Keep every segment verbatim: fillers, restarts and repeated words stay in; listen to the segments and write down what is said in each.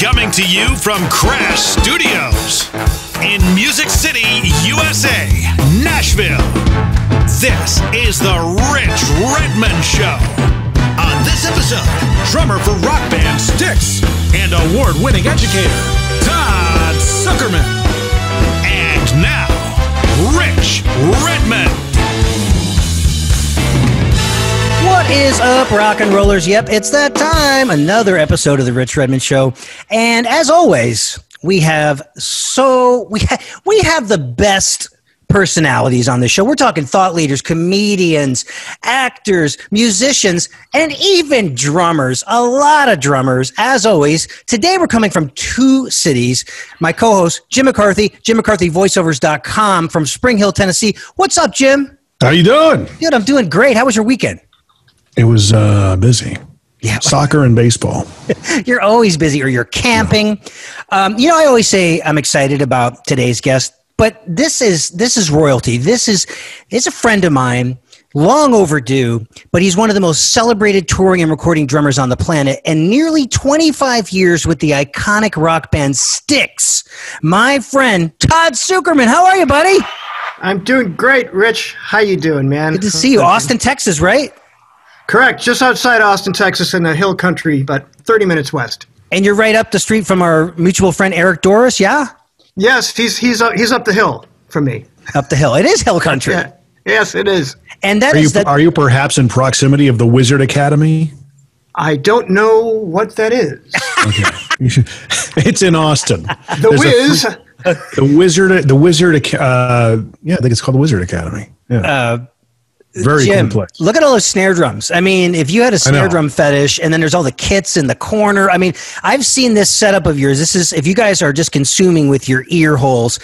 Coming to you from Crash Studios in Music City, U S A, Nashville. This is the Rich Redmond Show. On this episode, drummer for rock band Styx and award-winning educator Todd Sucherman. And now, Rich Redmond. What is up, rock and rollers? Yep, it's that time. Another episode of the Rich Redmond Show. And as always, we have so we ha- we have the best personalities on this show. We're talking thought leaders, comedians, actors, musicians, and even drummers. A lot of drummers, as always. Today we're coming from two cities. My co-host, Jim McCarthy, Jim McCarthy Voiceovers dot com from Spring Hill, Tennessee. What's up, Jim? How you doing? Dude, I'm doing great. How was your weekend? It was uh, busy. Yeah, soccer and baseball. You're always busy, or you're camping. Yeah. Um, you know, I always say I'm excited about today's guest, but this is this is royalty. This is it's a friend of mine, long overdue. But he's one of the most celebrated touring and recording drummers on the planet, and nearly twenty-five years with the iconic rock band Styx. My friend Todd Sucherman, how are you, buddy? I'm doing great, Rich. How you doing, man? Good to see you, Austin, Texas, right? Correct. Just outside Austin, Texas, in the hill country, but thirty minutes west. And you're right up the street from our mutual friend, Eric Doris, yeah? Yes, he's he's up, he's up the hill from me. Up the hill. It is hill country. Yeah. Yes, it is. And that are is you, that. Are you perhaps in proximity of the Wizard Academy? I don't know what that is. Okay. It's in Austin. The Wiz. The Wizard, the Wizard, uh, yeah, I think it's called the Wizard Academy. Yeah. Uh, Very Jim, complex. Look at all those snare drums. I mean, if you had a snare drum fetish, and then there's all the kits in the corner. I mean, I've seen this setup of yours. This is, if you guys are just consuming with your ear holes,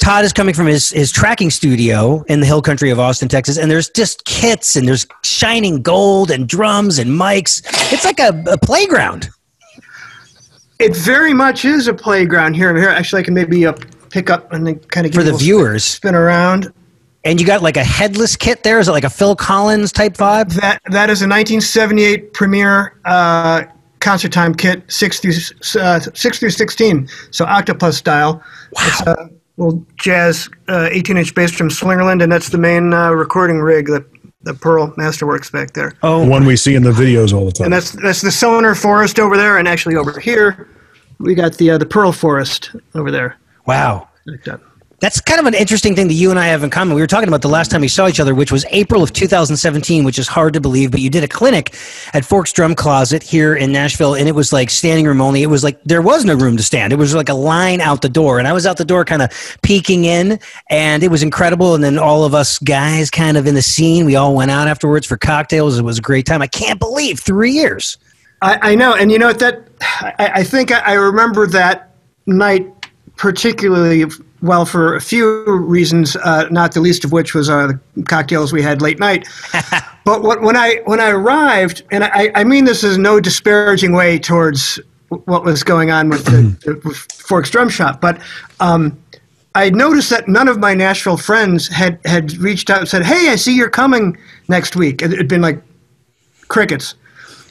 Todd is coming from his, his tracking studio in the hill country of Austin, Texas, and there's just kits, and there's shining gold, and drums, and mics. It's like a, a playground. It very much is a playground here. Here, actually, I can maybe uh, pick up and then kind of give for the viewers spin, spin around. And you got like a headless kit there? Is it like a Phil Collins type vibe? That That is a nineteen seventy-eight Premier uh, concert time kit, six through sixteen, so octopus style. Wow. It's a little jazz uh, eighteen-inch bass from Slingerland, and that's the main uh, recording rig, the, the Pearl Masterworks back there. Oh, the one we see in the videos all the time. And that's that's the Sonor Forest over there, and actually over here, we got the, uh, the Pearl Forest over there. Wow. Like that. That's kind of an interesting thing that you and I have in common. We were talking about the last time we saw each other, which was April of two thousand seventeen, which is hard to believe, but you did a clinic at Forks Drum Closet here in Nashville, and it was like standing room only. It was like there was no room to stand. It was like a line out the door, and I was out the door kind of peeking in, and it was incredible, and then all of us guys kind of in the scene, we all went out afterwards for cocktails. It was a great time. I can't believe three years. I, I know, and you know what? That, I, I think I, I remember that night particularly well, for a few reasons, uh, not the least of which was uh, the cocktails we had late night. But what, when I when I arrived, and I, I mean this is no disparaging way towards what was going on with the, the with Forks Drum Shop, but um, I noticed that none of my Nashville friends had, had reached out and said, "Hey, I see you're coming next week." It had been like crickets.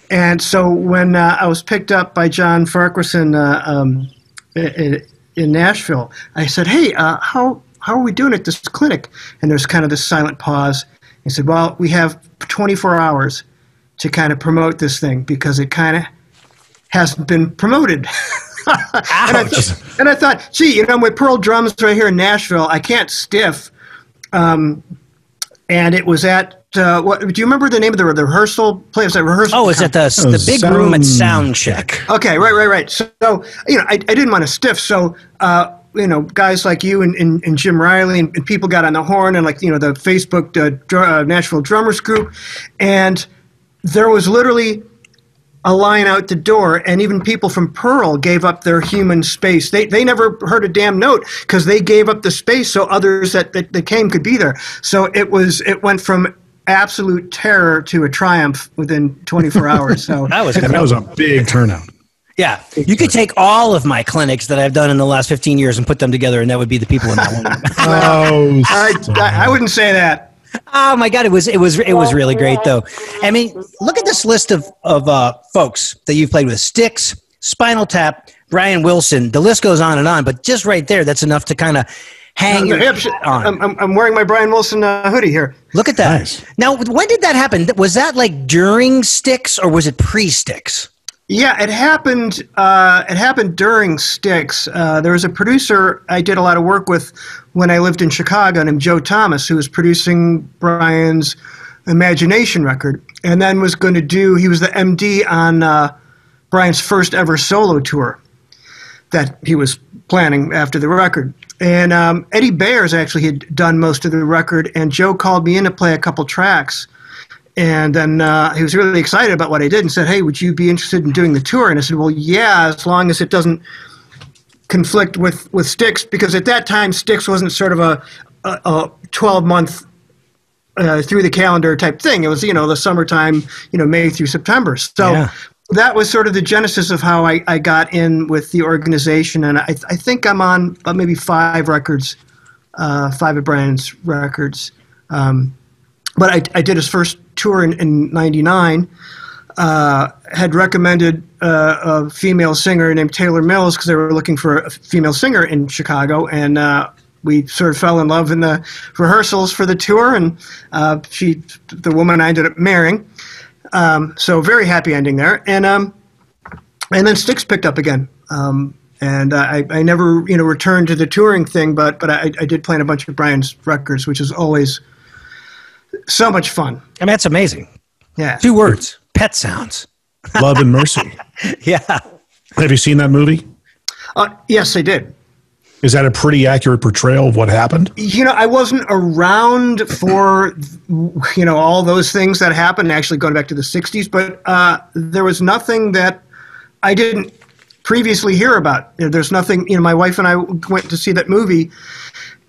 And so when uh, I was picked up by John Farquharson, uh, um, it, it, in Nashville, I said, "Hey, uh, how how are we doing at this clinic?" And there's kind of this silent pause. He said, "Well, we have twenty-four hours to kind of promote this thing because it kind of hasn't been promoted." and, I th- and I thought, "Gee, you know, with Pearl Drums right here in Nashville, I can't stiff." Um, and it was at uh, what? Do you remember the name of the, the rehearsal place? That rehearsal? Oh, it's at the oh, the big sound... room at Soundcheck. Okay, right, right, right. So you know, I I didn't want to stiff, so. Uh, you know, guys like you and, and, and Jim Riley and, and people got on the horn and like, you know, the Facebook uh, dr- uh, Nashville Drummers Group. And there was literally a line out the door, and even people from Pearl gave up their human space. They they never heard a damn note because they gave up the space so others that, that, that came could be there. So it was it went from absolute terror to a triumph within twenty-four hours. So that was that was a big turnout. Yeah, you could take all of my clinics that I've done in the last fifteen years and put them together, and that would be the people in that one. oh, I, I, I wouldn't say that. Oh my God, it was it was it was really great though. I mean, look at this list of of uh, folks that you've played with: Styx, Spinal Tap, Brian Wilson. The list goes on and on, but just right there, that's enough to kind of hang your hips on. I'm, I'm wearing my Brian Wilson uh, hoodie here. Look at that. Nice. Now, when did that happen? Was that like during Styx or was it pre-Styx? Yeah, it happened. Uh, it happened during Styx. Uh, there was a producer I did a lot of work with when I lived in Chicago named Joe Thomas, who was producing Brian's Imagination record, and then was going to do. He was the M D on uh, Brian's first ever solo tour that he was planning after the record. And um, Eddie Bayers actually had done most of the record, and Joe called me in to play a couple tracks. And then uh, he was really excited about what I did and said, hey, would you be interested in doing the tour? And I said, well, yeah, as long as it doesn't conflict with, with Styx, because at that time, Styx wasn't sort of a twelve-month uh, through-the-calendar type thing. It was, you know, the summertime, you know, May through September. So yeah. That was sort of the genesis of how I, I got in with the organization. And I, I think I'm on uh, maybe five records, uh, five of Brian's records. Um, but I, I did his first tour in ninety-nine, uh, had recommended uh, a female singer named Taylor Mills because they were looking for a female singer in Chicago, and uh, we sort of fell in love in the rehearsals for the tour, and uh, she, the woman I ended up marrying. Um, so very happy ending there. And um, and then Styx picked up again. Um, and I, I never you know returned to the touring thing, but, but I, I did play in a bunch of Brian's records, which is always so much fun. I mean, that's amazing. Yeah. Two words. Pet sounds. Love and mercy. Yeah. Have you seen that movie? Uh, yes, I did. Is that a pretty accurate portrayal of what happened? You know, I wasn't around for, you know, all those things that happened, actually going back to the sixties, but uh, there was nothing that I didn't previously hear about. There's nothing, you know, my wife and I went to see that movie,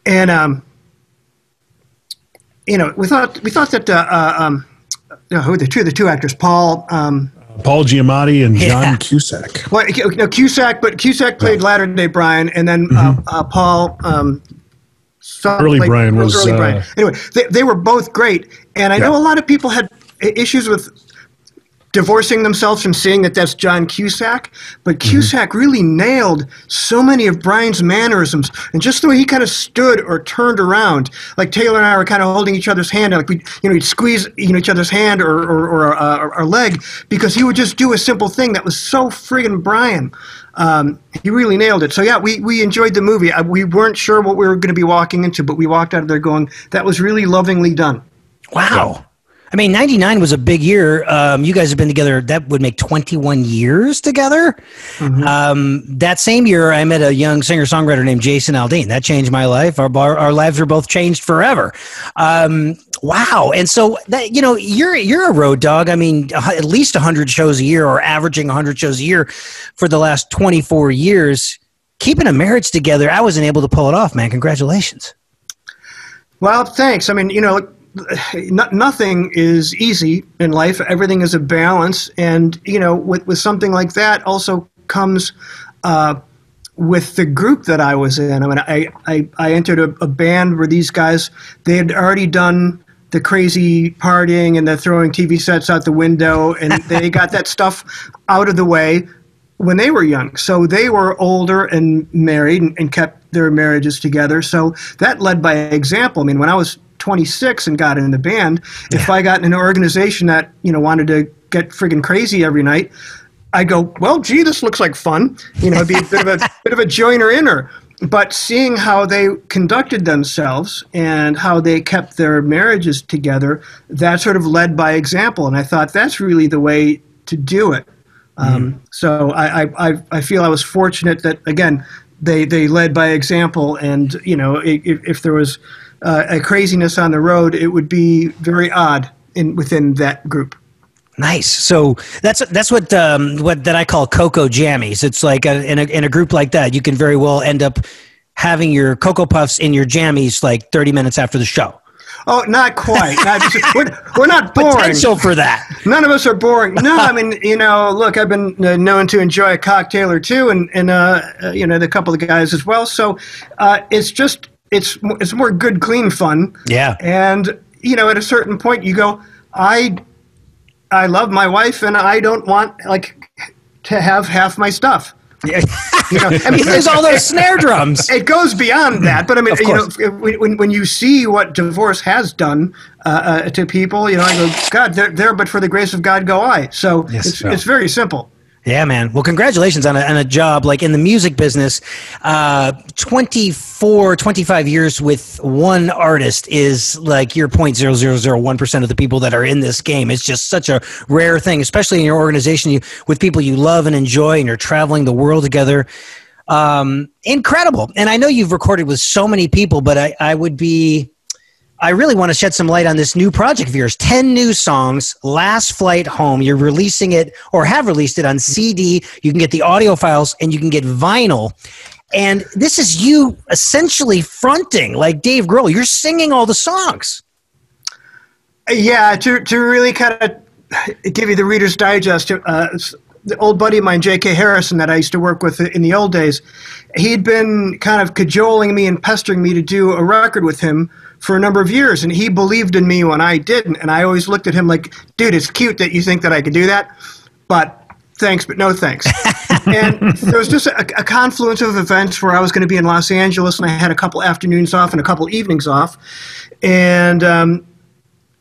and um, you know, we thought we thought that uh, uh, um, no, who the two the two actors, Paul um, uh, Paul Giamatti and John yeah. Cusack. Well, no Cusack, but Cusack played yeah. Latter Day Brian, and then mm-hmm. uh, uh, Paul um, early Brian was early uh, Brian. Anyway, they they were both great, and I yeah. know a lot of people had issues with divorcing themselves from seeing that that's John Cusack, but Cusack mm-hmm. really nailed so many of Brian's mannerisms and just the way he kind of stood or turned around. Like Taylor and I were kind of holding each other's hand, like we, you know, we'd squeeze you know each other's hand or or, or uh, our leg because he would just do a simple thing that was so friggin' Brian. Um, he really nailed it. So yeah, we we enjoyed the movie. I, we weren't sure what we were going to be walking into, but we walked out of there going, that was really lovingly done. Wow. Yeah. I mean, ninety-nine was a big year. Um, you guys have been together. That would make twenty-one years together. Mm-hmm. um, that same year, I met a young singer-songwriter named Jason Aldean. That changed my life. Our, our, our lives were both changed forever. Um, wow. And so, that, you know, you're, you're a road dog. I mean, at least one hundred shows a year or averaging one hundred shows a year for the last twenty-four years. Keeping a marriage together, I wasn't able to pull it off, man. Congratulations. Well, thanks. I mean, you know, Not, nothing is easy in life. Everything is a balance. And, you know, with, with something like that also comes uh, with the group that I was in. I mean, I, I, I entered a, a band where these guys, they had already done the crazy partying and the throwing T V sets out the window. And they got that stuff out of the way when they were young. So they were older and married and, and kept their marriages together. So that led by example. I mean, when I was twenty-six and got in the band, if yeah. I got in an organization that, you know, wanted to get friggin' crazy every night, I'd go, well, gee, this looks like fun. You know, it'd be a bit of a, bit of a joiner-inner. But seeing how they conducted themselves and how they kept their marriages together, that sort of led by example. And I thought that's really the way to do it. Mm-hmm. Um, so I, I, I feel I was fortunate that, again, they, they led by example. And, you know, if, if there was Uh, a craziness on the road, it would be very odd in within that group. Nice. So that's that's what um, what that I call cocoa jammies. It's like a, in a in a group like that, you can very well end up having your cocoa puffs in your jammies like thirty minutes after the show. Oh, not quite. Not, we're, we're not boring. Potential for that. None of us are boring. No, I mean, you know, look, I've been known to enjoy a cocktail or two, and and uh, you know, the couple of guys as well. So uh, it's just. It's it's more good, clean fun. Yeah. And, you know, at a certain point you go, I I love my wife and I don't want, like, to have half my stuff. Yeah. You know, I mean, he plays all those snare drums. It goes beyond that, but I mean, you know, when when you see what divorce has done uh, uh, to people, you know, I go, God, they're there, but for the grace of God go I. So yes, it's, so. it's very simple. Yeah, man. Well, congratulations on a, on a job like in the music business. Uh, twenty-four, twenty-five years with one artist is like your zero point zero zero zero one percent of the people that are in this game. It's just such a rare thing, especially in your organization you, with people you love and enjoy, and you're traveling the world together. Um, incredible. And I know you've recorded with so many people, but I, I would be... I really want to shed some light on this new project of yours. ten new songs, Last Flight Home. You're releasing it, or have released it, on C D. You can get the audio files, and you can get vinyl. And this is you essentially fronting, like Dave Grohl. You're singing all the songs. Yeah, to, to really kind of give you the Reader's Digest, uh, the old buddy of mine, J K Harrison, that I used to work with in the old days, he'd been kind of cajoling me and pestering me to do a record with him for a number of years, and he believed in me when I didn't, and I always looked at him like, dude, it's cute that you think that I can do that, but thanks, but no thanks. And there was just a, a confluence of events where I was going to be in Los Angeles, and I had a couple afternoons off and a couple evenings off, and um,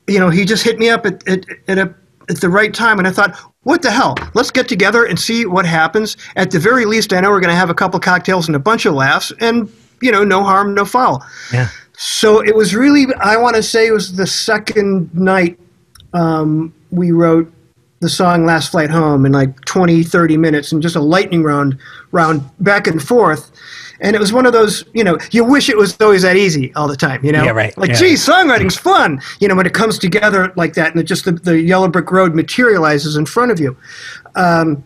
you know, he just hit me up at, at, at, a, at the right time, and I thought, what the hell? Let's get together and see what happens. At the very least, I know we're going to have a couple cocktails and a bunch of laughs, and you know, no harm, no foul. Yeah. So it was really, I want to say it was the second night um, we wrote the song Last Flight Home in like twenty, thirty minutes, and just a lightning round, round back and forth. And it was one of those, you know, you wish it was always that easy all the time, you know? Yeah, right. Like, yeah. Geez, songwriting's fun, you know, when it comes together like that, and it just the, the Yellow Brick Road materializes in front of you. Um,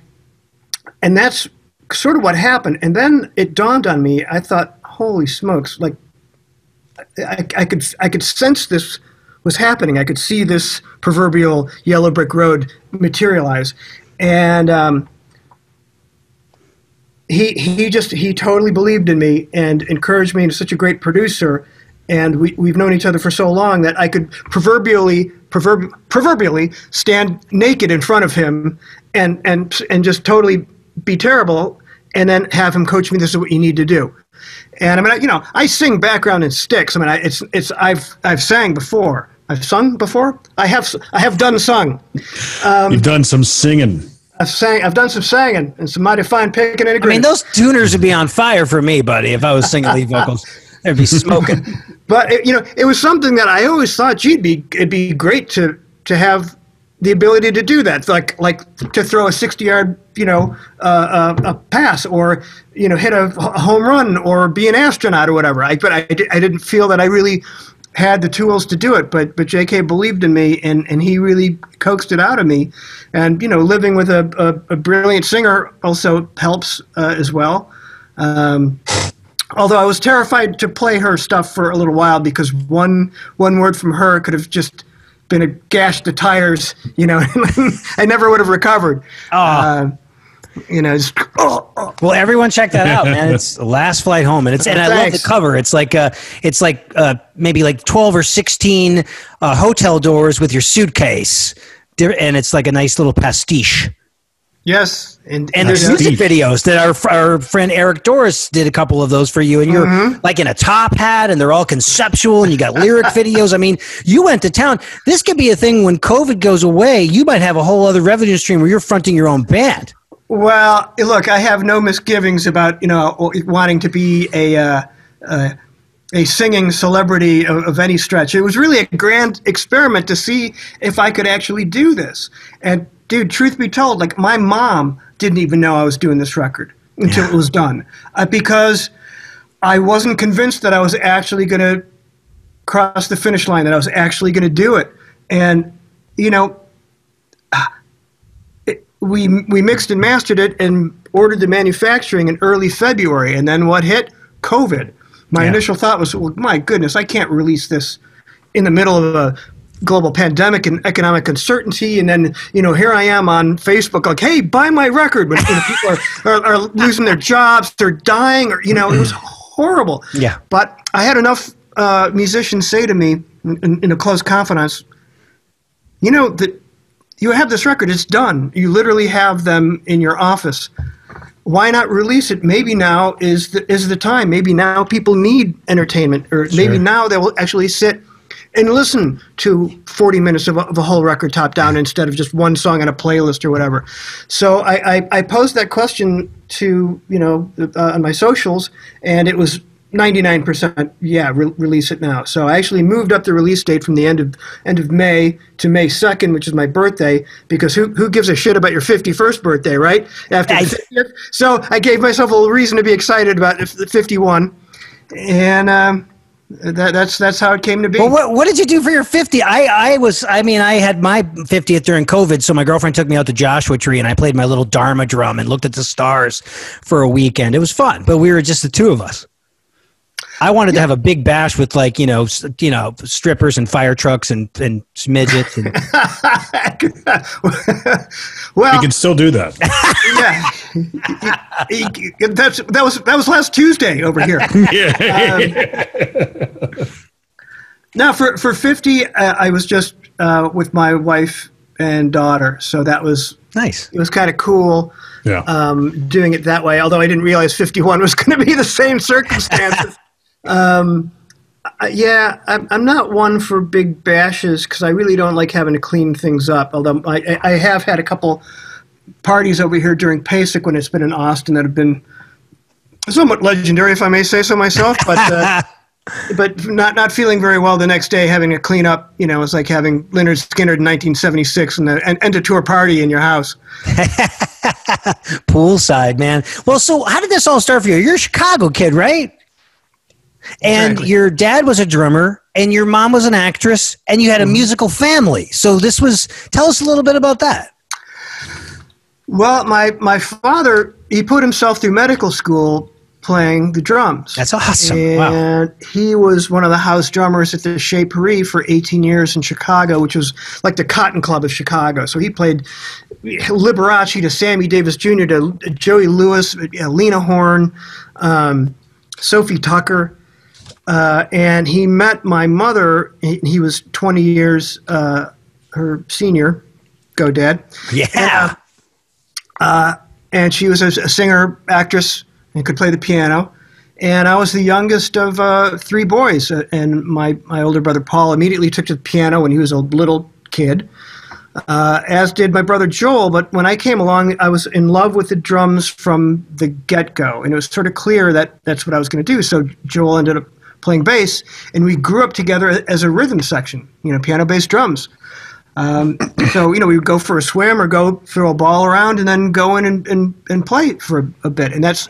and that's sort of what happened. And then it dawned on me, I thought, holy smokes, like, I, I could I could sense this was happening. I could see this proverbial yellow brick road materialize, and um, he he just he totally believed in me and encouraged me. He's such a great producer, and we we've known each other for so long that I could proverbially proverb, proverbially stand naked in front of him and and and just totally be terrible, and then have him coach me. This is what you need to do. And I mean, you know, I sing background in Styx. I mean, I, it's it's I've I've sang before. I've sung before. I have I have done sung. Um, You've done some singing. I've sang. I've done some singing and some mighty fine picking and agreeing. I mean, those tuners would be on fire for me, buddy. If I was singing lead vocals, they'd be smoking. But it, you know, it was something that I always thought, gee, it'd be it'd be great to to have the ability to do that, like like to throw a sixty-yard, you know, uh, a, a pass, or you know, hit a, a home run, or be an astronaut, or whatever. I, but I, I didn't feel that I really had the tools to do it. But but J K believed in me, and and he really coaxed it out of me. And you know, living with a a, a brilliant singer also helps uh, as well. Um, although I was terrified to play her stuff for a little while, because one one word from her could have just been a gash the tires, you know. I never would have recovered. Oh. Uh, you know, just, oh, oh. Well, everyone check that out, man. It's Last Flight Home, and it's and Thanks. I love the cover. It's like uh, it's like uh, maybe like twelve or sixteen uh, hotel doors with your suitcase, and it's like a nice little pastiche. Yes, and and there's music videos that our our friend Eric Doris did a couple of those for you, and you're mm-hmm. like in a top hat, and they're all conceptual, and you got lyric videos. I mean, you went to town. This could be a thing when COVID goes away. You might have a whole other revenue stream where you're fronting your own band. Well, look, I have no misgivings about, you know, wanting to be a uh, uh, a singing celebrity of, of any stretch. It was really a grand experiment to see if I could actually do this. And dude, truth be told, like my mom didn't even know I was doing this record until yeah. it was done, uh, because I wasn't convinced that I was actually going to cross the finish line, that I was actually going to do it. And you know, it, we we mixed and mastered it and ordered the manufacturing in early February, and then what hit? COVID. My yeah. initial thought was, well, my goodness, I can't release this in the middle of a global pandemic and economic uncertainty, and then you know, here I am on Facebook like, hey, buy my record, when you know, people are, are, are losing their jobs, they're dying, or you know, it was horrible. Yeah. But I had enough uh, musicians say to me in, in a close confidence, you know, that you have this record, it's done. You literally have them in your office. why not release it? Maybe now is the, is the time. Maybe now people need entertainment, or sure. maybe now they will actually sit and listen to forty minutes of a, of a whole record top down instead of just one song on a playlist or whatever. So I, I, I posed that question to, you know, uh, on my socials, and it was ninety-nine percent, yeah, re release it now. So I actually moved up the release date from the end of end of May to May second, which is my birthday, because who, who gives a shit about your fifty-first birthday, right? After the fiftieth. So I gave myself a little reason to be excited about fifty-one, and um, that, that's that's how it came to be. Well, what, what did you do for your fiftieth? I I was I mean I had my fiftieth during COVID, so my girlfriend took me out to Joshua Tree, and I played my little Dharma drum and looked at the stars for a weekend. It was fun, but we were just the two of us. I wanted yeah. to have a big bash with, like, you know, you know, strippers and fire trucks and and midgets. And well, you can still do that. Yeah, that's that was that was last Tuesday over here. Yeah. Um, now for for fifty, uh, I was just uh, with my wife and daughter, so that was nice. It was kind of cool. Yeah, um, doing it that way. Although I didn't realize fifty-one was going to be the same circumstances. Um, yeah, I'm, I'm not one for big bashes because I really don't like having to clean things up. Although I, I have had a couple parties over here during PASIC when it's been in Austin that have been somewhat legendary, if I may say so myself, but, uh, but not, not feeling very well the next day, having to clean up. You know, it's like having Lynyrd Skynyrd in nineteen seventy-six and, the, and, and a tour party in your house. Poolside, man. Well, so how did this all start for you? You're a Chicago kid, right? And exactly. your dad was a drummer, and your mom was an actress, and you had a musical family. So this was, tell us a little bit about that. Well, my, my father, he put himself through medical school playing the drums. That's awesome. And wow. he was one of the house drummers at the Chez Paris for eighteen years in Chicago, which was like the Cotton Club of Chicago. So he played Liberace to Sammy Davis Junior to Joey Lewis, Lena Horne, um, Sophie Tucker. Uh, and he met my mother. He, he was twenty years uh, her senior. Go, Dad. Yeah. And, uh, uh, and she was a, a singer, actress, and could play the piano. And I was the youngest of uh, three boys. Uh, and my, my older brother, Paul, immediately took to the piano when he was a little kid, uh, as did my brother, Joel. But when I came along, I was in love with the drums from the get-go. And it was sort of clear that that's what I was going to do. So Joel ended up playing bass, and we grew up together as a rhythm section, you know, piano, bass, drums. Um, so, you know, we would go for a swim or go throw a ball around and then go in and, and, and play for a, a bit. And that's,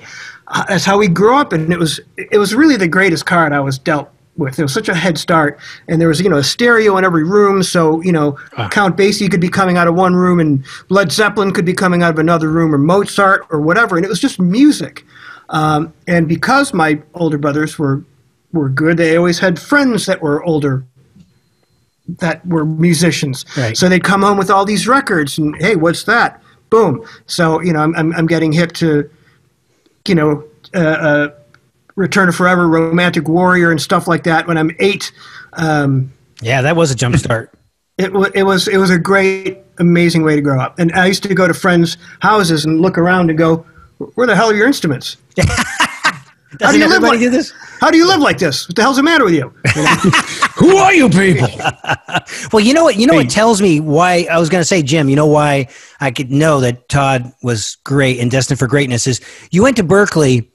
that's how we grew up. And it was, it was really the greatest card I was dealt with. It was such a head start. And there was, you know, a stereo in every room. So, you know, uh. Count Basie could be coming out of one room, and Led Zeppelin could be coming out of another room, or Mozart or whatever. And it was just music. Um, and because my older brothers were were good, they always had friends that were older that were musicians. Right. So they'd come home with all these records and, hey, what's that? Boom. So, you know, I'm, I'm, I'm getting hip to, you know, uh, uh, Return to Forever, Romantic Warrior and stuff like that when I'm eight. Um, yeah, that was a jump start. It, it, was, it was a great, amazing way to grow up. And I used to go to friends' houses and look around and go, where the hell are your instruments? Doesn't How do you live like do this? How do you live like this? What the hell's the matter with you? Who are you people? Well, you know what? You know what tells me why I was going to say, Jim. You know why I could know that Todd was great and destined for greatness is you went to Berklee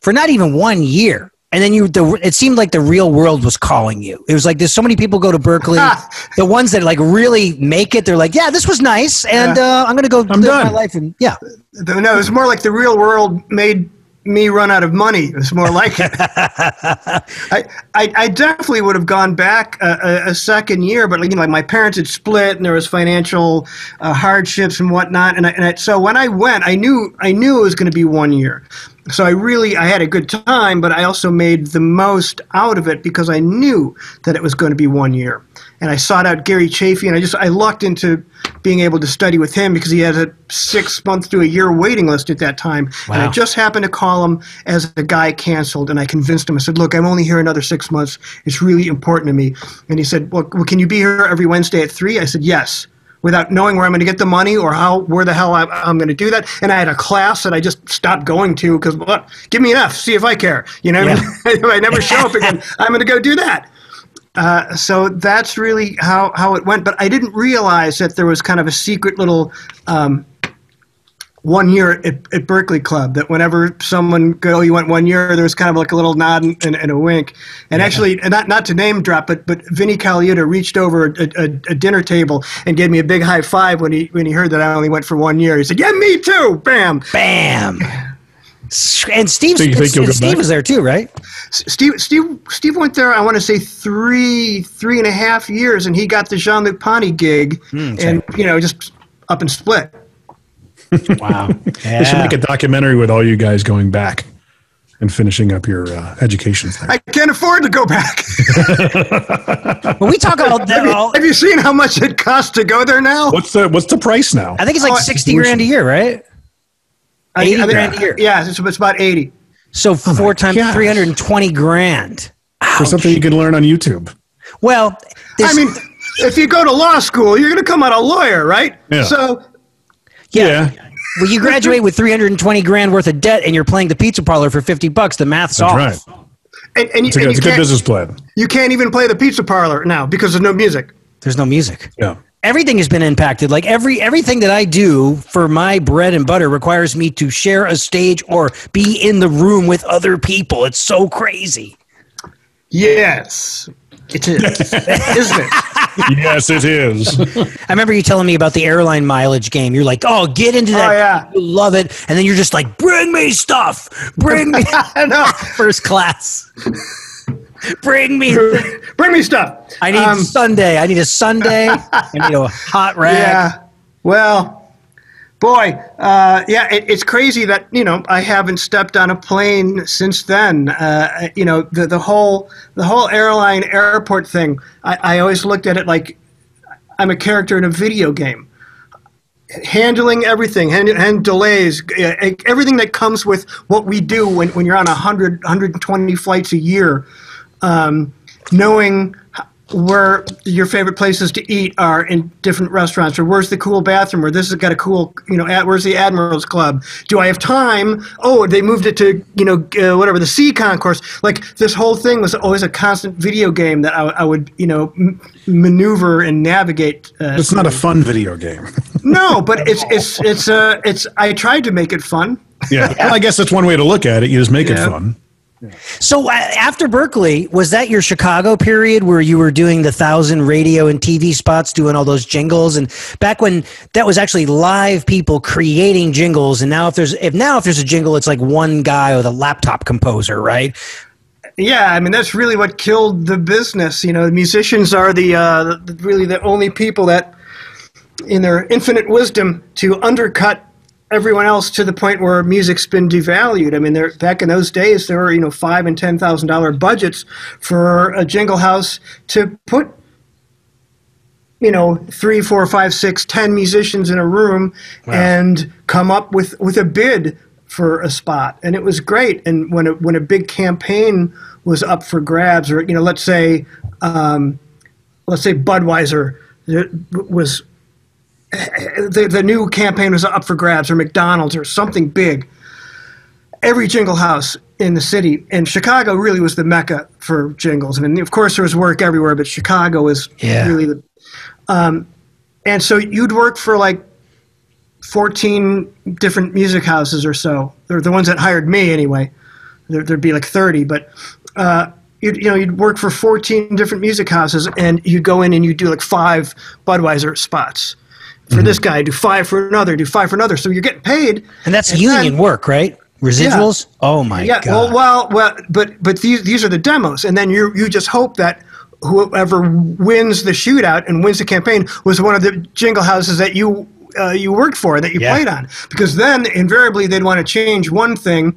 for not even one year, and then you. The, it seemed like the real world was calling you. It was like there's so many people go to Berklee. The ones that like really make it, they're like, yeah, this was nice, and yeah. uh, I'm going to go I'm live done. my life. And yeah, no, it was more like the real world made me run out of money. It's more like it. I, I, I definitely would have gone back a, a, a second year, but, you know, like my parents had split, and there was financial uh, hardships and whatnot. And, I, and I, so when I went, I knew I knew it was going to be one year. So I really I had a good time, but I also made the most out of it because I knew that it was going to be one year. And I sought out Gary Chaffee, and I just I lucked into being able to study with him because he has a six-month to a year waiting list at that time. Wow. And I just happened to call him as the guy canceled, and I convinced him. I said, look, I'm only here another six months. It's really important to me. And he said, well, can you be here every Wednesday at three? I said, yes. without knowing where I'm going to get the money or how, where the hell I, I'm going to do that. And I had a class that I just stopped going to because, well, give me an F, see if I care. You know, yeah. If I never show up again, I'm going to go do that. Uh, so that's really how, how it went. But I didn't realize that there was kind of a secret little um, one year at, at Berklee Club, that whenever someone go, you went one year, there was kind of like a little nod and, and, and a wink. And yeah. actually, not not to name drop, but but Vinnie Caliuta reached over a, a, a dinner table and gave me a big high five when he when he heard that I only went for one year. He said, "Yeah, me too!" Bam, bam. And Steve, so and Steve was there too, right? Steve, Steve, Steve went there. I want to say three, three and a half years, and he got the Jean-Luc Ponty gig, mm, and right. you know, just up and split. Wow! Yeah. They should make a documentary with all you guys going back and finishing up your uh, education thing. I can't afford to go back. Well, we talk about that. Have you, all. have you seen how much it costs to go there now? What's the What's the price now? I think it's like oh, sixty grand a year, right? eighty I mean, grand a year. Yeah, it's, it's about eighty. So oh four times gosh. three hundred twenty grand. Ouch. For something you can learn on YouTube. Well, I mean, if you go to law school, you're going to come out a lawyer, right? Yeah. So, yeah. yeah. Well, you graduate with three hundred twenty grand worth of debt and you're playing the pizza parlor for fifty bucks. The math's That's off. That's right. And, and, it's, and a, it's a good business plan. You can't even play the pizza parlor now because there's no music. There's no music. Yeah. Everything has been impacted. Like every everything that I do for my bread and butter requires me to share a stage or be in the room with other people. It's so crazy. Yes, it is, isn't it? Yes, it is. I remember you telling me about the airline mileage game. You're like, "Oh, get into that. Oh, yeah. You love it." And then you're just like, "Bring me stuff. Bring me first class." Bring me, bring me stuff. I need um, Sunday. I need a Sunday. I need a hot rag. Yeah. Well, boy, uh, yeah, it, it's crazy that, you know, I haven't stepped on a plane since then. Uh, you know, the, the whole, the whole airline airport thing. I, I always looked at it like I'm a character in a video game. Handling everything, and, and delays, everything that comes with what we do when, when you're on one hundred, one hundred twenty flights a year. Um, knowing where your favorite places to eat are in different restaurants, or where's the cool bathroom, or this has got a cool, you know, at, where's the Admiral's Club? Do I have time? Oh, they moved it to, you know, uh, whatever, the Sea Concourse. Like, this whole thing was always a constant video game that I, I would, you know, m maneuver and navigate. Uh, it's not a fun video game. No, but it's, it's, it's, uh, it's, I tried to make it fun. Yeah. Well, I guess that's one way to look at it. You just make yeah. it fun. So uh, after Berklee, was that your Chicago period where you were doing the thousand radio and T V spots, doing all those jingles? And back when that was actually live people creating jingles. And now if there's, if now if there's a jingle, it's like one guy with a laptop composer, right? Yeah, I mean, that's really what killed the business. You know, the musicians are the uh, really the only people that, in their infinite wisdom, to undercut everyone else to the point where music's been devalued. I mean, there, back in those days, there were, you know, five and ten thousand dollar budgets for a jingle house to put, you know, three, four, five, six, ten musicians in a room. Wow. And come up with with a bid for a spot, and it was great. And when it, when a big campaign was up for grabs, or, you know, let's say, um, let's say Budweiser was. The, the new campaign was up for grabs, or McDonald's, or something big. Every jingle house in the city, and Chicago really was the mecca for jingles. I mean, of course, there was work everywhere, but Chicago was yeah. really the. Um, and so you'd work for like fourteen different music houses or so. They're the ones that hired me anyway. There, there'd be like thirty, but. Uh, You'd, you know, you'd work for fourteen different music houses, and you go in and you do like five Budweiser spots for mm-hmm. this guy, do five for another, do five for another. So you're getting paid, and that's and union then, work, right? Residuals. Yeah. Oh my yeah, god. Well, well, well, but but these these are the demos, and then you you just hope that whoever wins the shootout and wins the campaign was one of the jingle houses that you uh, you worked for, that you yeah. played on, because then invariably they'd want to change one thing.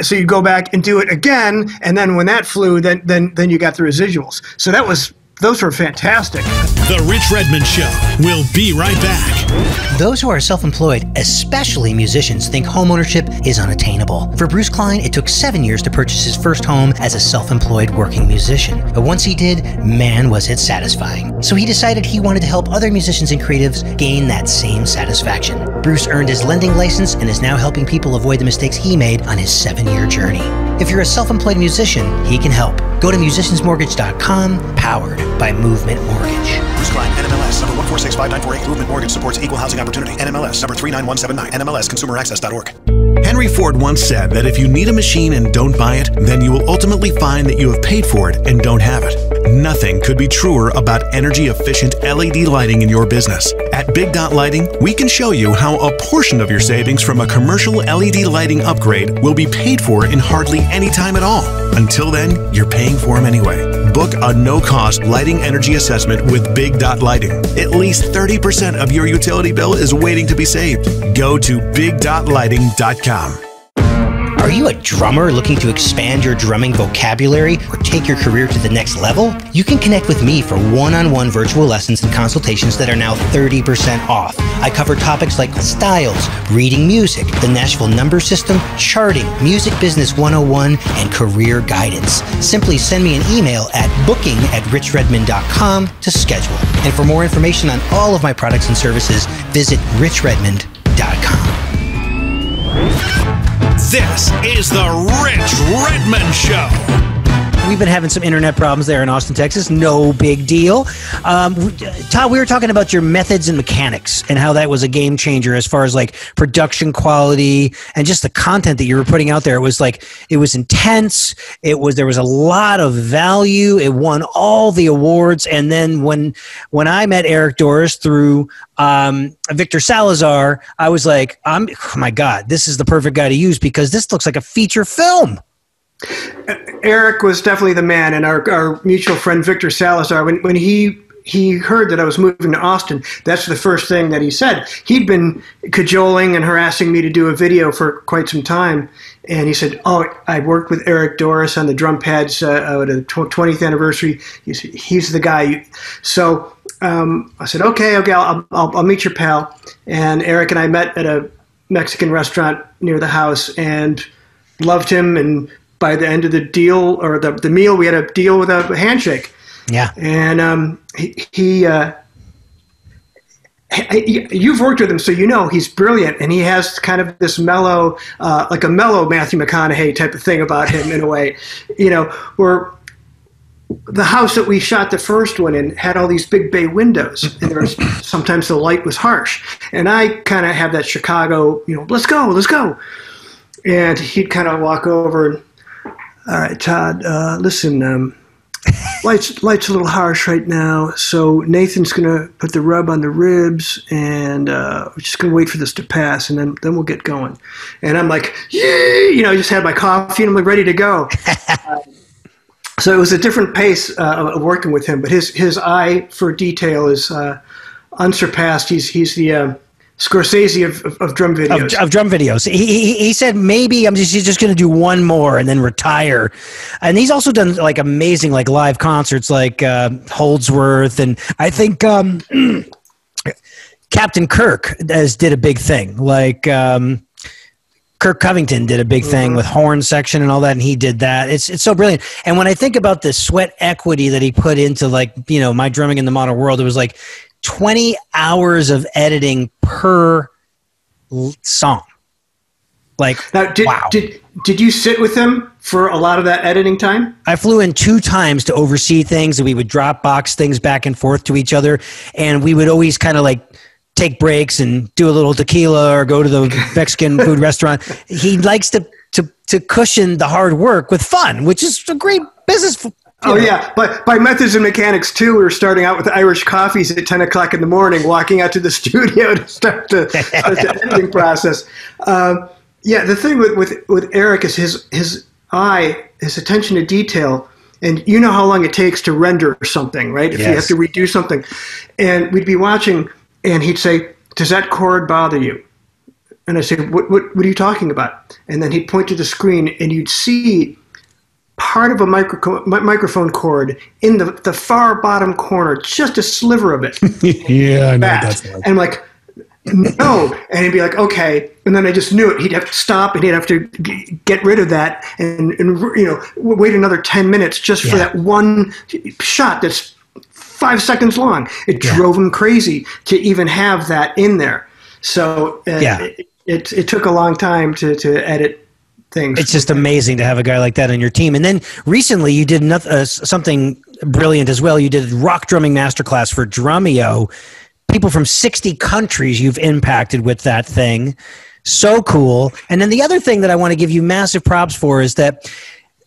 So you go back and do it again, and then when that flew, then then then you got the residuals. So that was Those were fantastic. The Rich Redmond Show will be right back. Those who are self-employed, especially musicians, think homeownership is unattainable. For Bruce Klein, it took seven years to purchase his first home as a self-employed working musician. But once he did, man, was it satisfying. So he decided he wanted to help other musicians and creatives gain that same satisfaction. Bruce earned his lending license and is now helping people avoid the mistakes he made on his seven-year journey. If you're a self-employed musician, he can help. Go to musicians mortgage dot com, powered by Movement Mortgage. Bruce Klein, N M L S number one four six five nine four eight. Movement Mortgage supports equal housing opportunity. N M L S number three nine one seven nine. N M L S consumer access dot org. Henry Ford once said that if you need a machine and don't buy it, then you will ultimately find that you have paid for it and don't have it. Nothing could be truer about energy-efficient L E D lighting in your business. At Big Dot Lighting, we can show you how a portion of your savings from a commercial L E D lighting upgrade will be paid for in hardly any time at all. Until then, you're paying for them anyway. Book a no-cost lighting energy assessment with Big Dot Lighting. At least thirty percent of your utility bill is waiting to be saved. Go to big dot lighting dot com. Are you a drummer looking to expand your drumming vocabulary or take your career to the next level? You can connect with me for one-on-one virtual lessons and consultations that are now thirty percent off. I cover topics like styles, reading music, the Nashville number system, charting, music business one oh one, and career guidance. Simply send me an email at booking at rich redmond dot com to schedule. And for more information on all of my products and services, visit rich redmond dot com. This is the Rich Redmond Show. We've been having some internet problems there in Austin, Texas. No big deal. Um, Todd, we were talking about your methods and mechanics and how that was a game changer as far as like production quality and just the content that you were putting out there. It was like, it was intense. It was, there was a lot of value. It won all the awards. And then when, when I met Eric Doris through Um, Victor Salazar, I was like, I'm, oh my God, this is the perfect guy to use because this looks like a feature film. Eric was definitely the man, and our, our mutual friend Victor Salazar, when, when he he heard that I was moving to Austin, that's the first thing that he said. He'd been cajoling and harassing me to do a video for quite some time, and he said, oh, I worked with Eric Doris on the drum pads uh, at the twentieth anniversary. He said, he's the guy. So Um, I said, okay, okay, I'll, I'll, I'll meet your pal. And Eric and I met at a Mexican restaurant near the house and loved him. And by the end of the deal or the, the meal, we had a deal with a handshake. Yeah. And um, he, he, uh, he, you've worked with him, so you know he's brilliant. And he has kind of this mellow, uh, like a mellow Matthew McConaughey type of thing about him in a way, you know, where the house that we shot the first one in had all these big bay windows, and there was, sometimes the light was harsh. And I kind of have that Chicago, you know, let's go, let's go. And he'd kind of walk over and, all right, Todd, uh, listen, um, light's, light's a little harsh right now, so Nathan's going to put the rub on the ribs, and uh, we're just going to wait for this to pass, and then, then we'll get going. And I'm like, yay! You know, I just had my coffee, and I'm like, ready to go. uh, So it was a different pace uh, of working with him, but his his eye for detail is uh, unsurpassed. He's he's the uh, Scorsese of, of, of drum videos. Of, of drum videos. He, he he said maybe I'm just he's just going to do one more and then retire. And he's also done like amazing like live concerts like uh, Holdsworth, and I think um, Captain Kirk has did a big thing like. Um, Kirk Covington did a big thing with horn section and all that, and he did that. It's it's so brilliant. And when I think about the sweat equity that he put into, like, you know, My Drumming in the Modern World, it was like twenty hours of editing per song. Like, now, did, wow. Did, did you sit with him for a lot of that editing time? I flew in two times to oversee things, and we would Dropbox things back and forth to each other, and we would always kind of like take breaks and do a little tequila or go to the Mexican food restaurant. He likes to, to, to cushion the hard work with fun, which is a great business. For, oh know. Yeah. But by methods and mechanics too, we were starting out with Irish coffees at ten o'clock in the morning, walking out to the studio to start the, start the editing process. Um, yeah. The thing with, with, with Eric is his, his eye, his attention to detail. And you know how long it takes to render something, right? If yes. you have to redo something, and we'd be watching, and he'd say, does that chord bother you? And I say, what, what, what are you talking about? And then he'd point to the screen, and you'd see part of a micro microphone cord in the, the far bottom corner, just a sliver of it. Yeah, I know what that's like. And I'm like, no. And he'd be like, okay. And then I just knew it. He'd have to stop and he'd have to get rid of that and, and you know, wait another ten minutes just for yeah. that one shot that's five seconds long. It yeah. drove him crazy to even have that in there. So uh, yeah. it, it, it took a long time to, to edit things. It's just amazing to have a guy like that on your team. And then recently you did nothing, uh, something brilliant as well. You did rock drumming masterclass for Drumeo. People from sixty countries you've impacted with that thing. So cool. And then the other thing that I want to give you massive props for is that,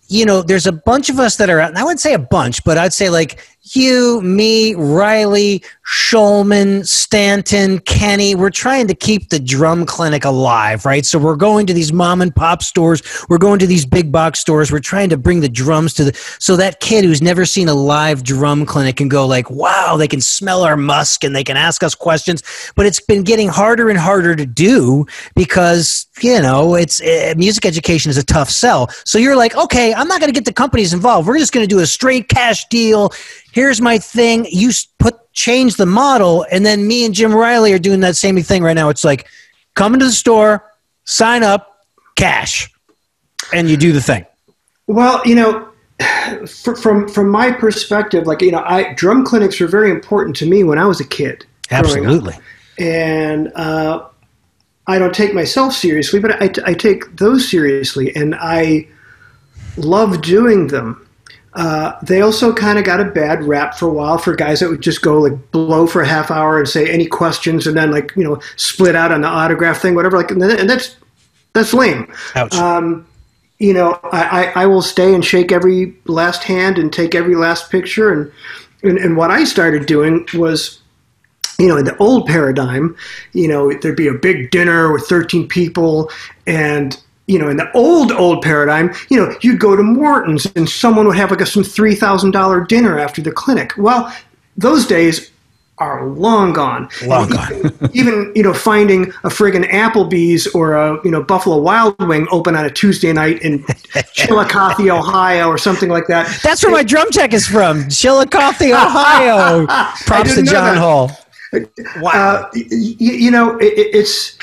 you know, there's a bunch of us that are out, and I wouldn't say a bunch, but I'd say like you, me, Riley, Shulman, Stanton, Kenny, we're trying to keep the drum clinic alive, right? So we're going to these mom and pop stores. We're going to these big box stores. We're trying to bring the drums to the, so that kid who's never seen a live drum clinic can go like, wow, they can smell our musk and they can ask us questions, but it's been getting harder and harder to do because, you know, it's uh, music education is a tough sell. So you're like, okay, I'm not going to get the companies involved. We're just going to do a straight cash deal. Here's my thing. You put, change the model. And then me and Jim Riley are doing that same thing right now. It's like, come into the store, sign up, cash, and you do the thing. Well, you know, from, from my perspective, like, you know, I, drum clinics were very important to me when I was a kid. Absolutely. And, uh, I don't take myself seriously, but I, I take those seriously and I love doing them. Uh, they also kind of got a bad rap for a while for guys that would just go like blow for a half hour and say any questions and then like, you know, split out on the autograph thing, whatever. Like, and that's, that's lame. Ouch. Um, you know, I, I, I will stay and shake every last hand and take every last picture. And, and, and what I started doing was, you know, in the old paradigm, you know, there'd be a big dinner with thirteen people and, you know, in the old, old paradigm, you know, you'd go to Morton's and someone would have like a, some three thousand dollar dinner after the clinic. Well, those days are long gone. Long gone. even, even, you know, finding a friggin' Applebee's or a, you know, Buffalo Wild Wing open on a Tuesday night in Chillicothe, Ohio or something like that. That's where it, my drum tech is from, Chillicothe, Ohio. Props to John Hall. Wow. Uh, you, you know, it, it's...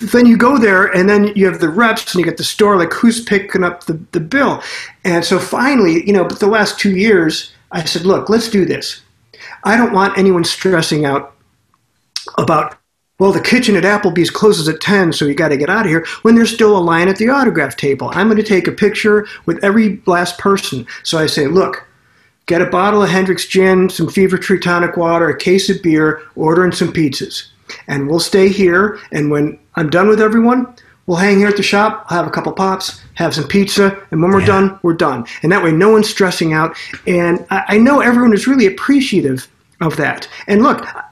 Then you go there and then you have the reps and you get the store, like who's picking up the, the bill? And so finally, you know, but the last two years I said, look, let's do this. I don't want anyone stressing out about, well, the kitchen at Applebee's closes at ten, so you got to get out of here when there's still a line at the autograph table. I'm going to take a picture with every last person. So I say, look, get a bottle of Hendrick's gin, some Fever Tree tonic water, a case of beer, ordering some pizzas. And we'll stay here, and when I'm done with everyone, we'll hang here at the shop, I'll have a couple pops, have some pizza, and when we're yeah. done, we're done. And that way no one's stressing out. And I, I know everyone is really appreciative of that. And look, I,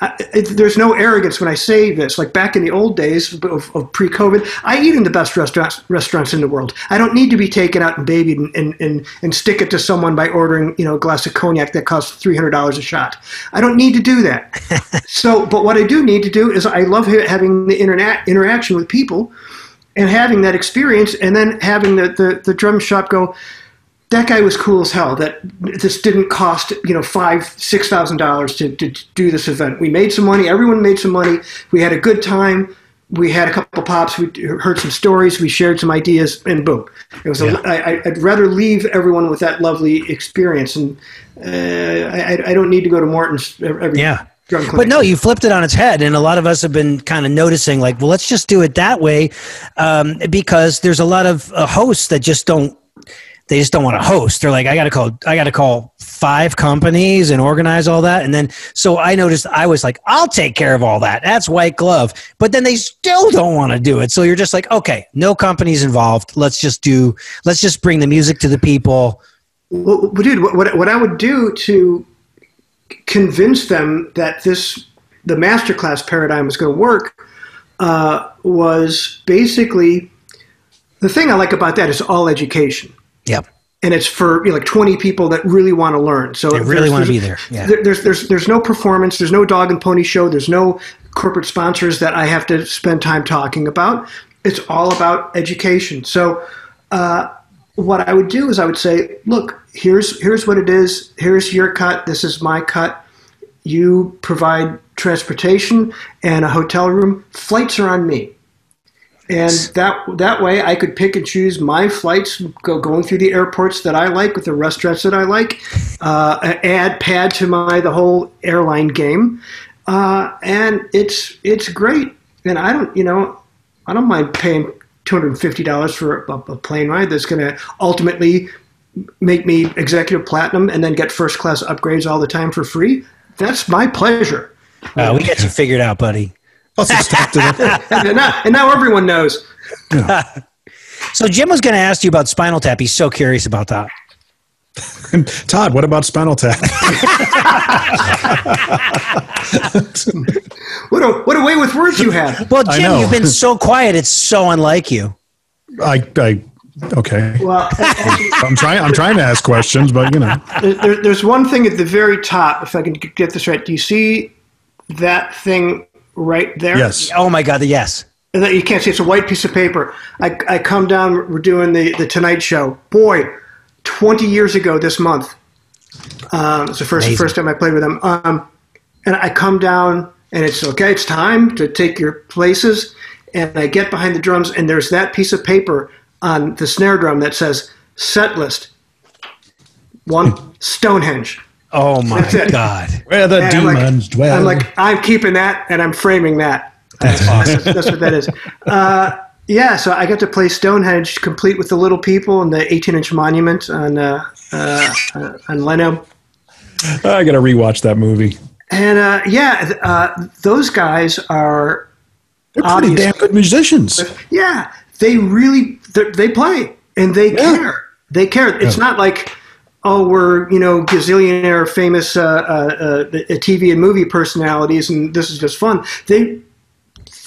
I, it, there's no arrogance when I say this. Like back in the old days of, of pre-COVID, I eat in the best restaurants, restaurants in the world. I don't need to be taken out and babied and, and, and, and stick it to someone by ordering, you know, a glass of cognac that costs three hundred dollars a shot. I don't need to do that. So, but what I do need to do is I love having the interna- interaction with people and having that experience and then having the, the, the drum shop go, that guy was cool as hell. That this didn't cost, you know, five, six thousand dollars to to do this event. We made some money. Everyone made some money. We had a good time. We had a couple pops. We heard some stories. We shared some ideas, and boom, it was. Yeah. A, I, I'd rather leave everyone with that lovely experience, and uh, I, I don't need to go to Morton's every. Yeah. But no, you flipped it on its head. And a lot of us have been kind of noticing like, well, let's just do it that way. Um, because there's a lot of uh, hosts that just don't, they just don't want to host. They're like, I got to call, I got to call five companies and organize all that. And then, so I noticed I was like, I'll take care of all that. That's white glove, but then they still don't want to do it. So you're just like, okay, no companies involved. Let's just do, let's just bring the music to the people. Well, dude, what, what I would do to convince them that this, the masterclass paradigm was going to work, uh, was basically the thing I like about that is all education. Yep. And it's for you know, like twenty people that really want to learn. So they really want to be there. Yeah. There, there's, there's, there's no performance. There's no dog and pony show. There's no corporate sponsors that I have to spend time talking about. It's all about education. So uh, what I would do is I would say, look, here's here's what it is. Here's your cut. This is my cut. You provide transportation and a hotel room. Flights are on me. And that that way I could pick and choose my flights, go going through the airports that I like with the restaurants that I like, uh, add pad to my the whole airline game, uh, and it's it's great. And I don't you know I don't mind paying two hundred fifty dollars for a, a plane ride that's going to ultimately make me executive platinum and then get first class upgrades all the time for free. That's my pleasure. Uh, we got you figured out, buddy. and, now, and now everyone knows. Yeah. So Jim was going to ask you about Spinal Tap. He's so curious about that. And Todd, what about Spinal Tap? what, a, what a way with words you have. Well, Jim, you've been so quiet. It's so unlike you. I, I okay. Well, I'm trying. I'm trying to ask questions, but you know, there, there's one thing at the very top. If I can get this right, do you see that thing? Right there. Yes. Oh my God. Yes. And that you can't see. It's a white piece of paper. I, I come down. We're doing the, the Tonight Show. Boy, twenty years ago this month. Um, it's the first Amazing. first time I played with them. Um, and I come down, and it's okay. It's time to take your places. And I get behind the drums, and there's that piece of paper on the snare drum that says set list. One Stonehenge. Oh my God! Where the and demons like, dwell. I'm like, I'm keeping that, and I'm framing that. That's awesome. That's, that's what that is. Uh, yeah, so I got to play Stonehenge, complete with the Little People and the eighteen inch Monument on uh, uh, on Leno. I got to rewatch that movie. And uh, yeah, uh, those guys are they're pretty damn good musicians. Yeah, they really they play and they yeah. care. They care. It's yeah. not like. Oh, we're, you know, gazillionaire famous uh, uh, uh, T V and movie personalities, and this is just fun. They,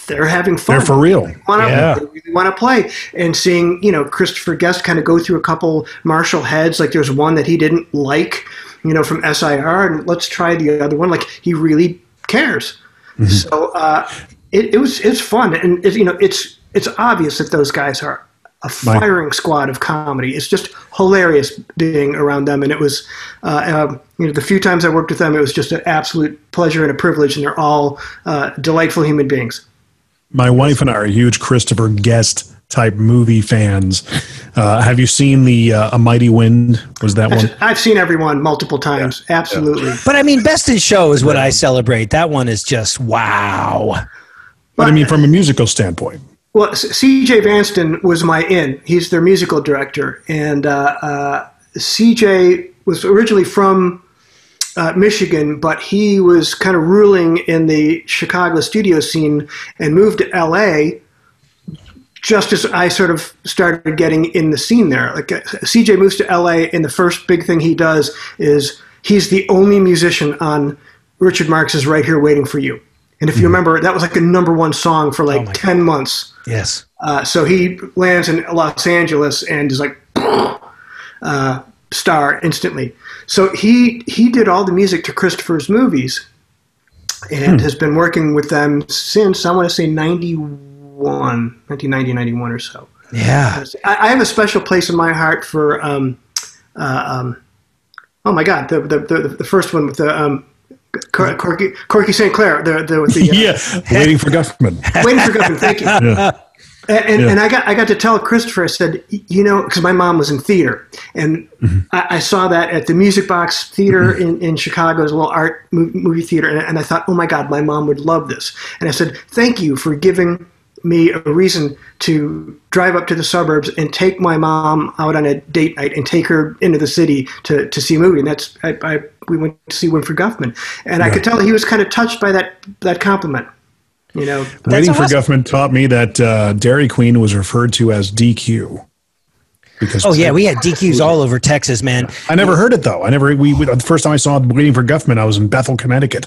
they're having fun. They're for real. They want to yeah. really play. And seeing, you know, Christopher Guest kind of go through a couple Marshall heads, like there's one that he didn't like, you know, from S I R, and let's try the other one. Like, he really cares. Mm-hmm. So uh, it, it was, it's fun. And, it, you know, it's, it's obvious that those guys are. A firing My. squad of comedy. It's just hilarious being around them, and it was, uh, uh, you know, the few times I worked with them, it was just an absolute pleasure and a privilege, and they're all uh, delightful human beings. My wife and I are huge Christopher Guest type movie fans. Uh, have you seen the uh, A Mighty Wind? Was that I've, one? I've seen everyone multiple times, yeah. absolutely. Yeah. But I mean, Best in Show is what I celebrate. That one is just wow. But, but I mean, from a musical standpoint. Well, C J Vanston was my in. He's their musical director. And uh, uh, C J was originally from uh, Michigan, but he was kind of ruling in the Chicago studio scene and moved to L A just as I sort of started getting in the scene there. Like uh, C J moves to L A, and the first big thing he does is he's the only musician on Richard Marx's Right Here Waiting for You. And if you remember, that was like a number one song for like oh ten God. months. Yes. Uh, so he lands in Los Angeles and is like, uh, star instantly. So he he did all the music to Christopher's movies and hmm. has been working with them since, I want to say, ninety-one, nineteen ninety, ninety-one or so. Yeah. I, I have a special place in my heart for, um, uh, um, oh my God, the, the, the, the first one with the... Um, Cor Corky, Corky Saint Clair. The, the, the, uh, yeah, Waiting for Guffman. Waiting for Guffman, thank you. Yeah. And, and, yeah. and I, got, I got to tell Christopher, I said, you know, because my mom was in theater. And mm-hmm. I, I saw that at the Music Box Theater mm-hmm. in, in Chicago, as a little art movie theater. And, and I thought, oh, my God, my mom would love this. And I said, thank you for giving me a reason to drive up to the suburbs and take my mom out on a date night and take her into the city to, to see a movie. And that's, I, I, we went to see Winfrey Guffman, and yeah. I could tell he was kind of touched by that, that compliment, you know. Waiting for awesome. Guffman taught me that uh, Dairy Queen was referred to as D Q. Because oh, yeah, we had D Qs all over Texas, man. I never heard it, though. I never, we, we, the first time I saw Waiting for Guffman, I was in Bethel, Connecticut.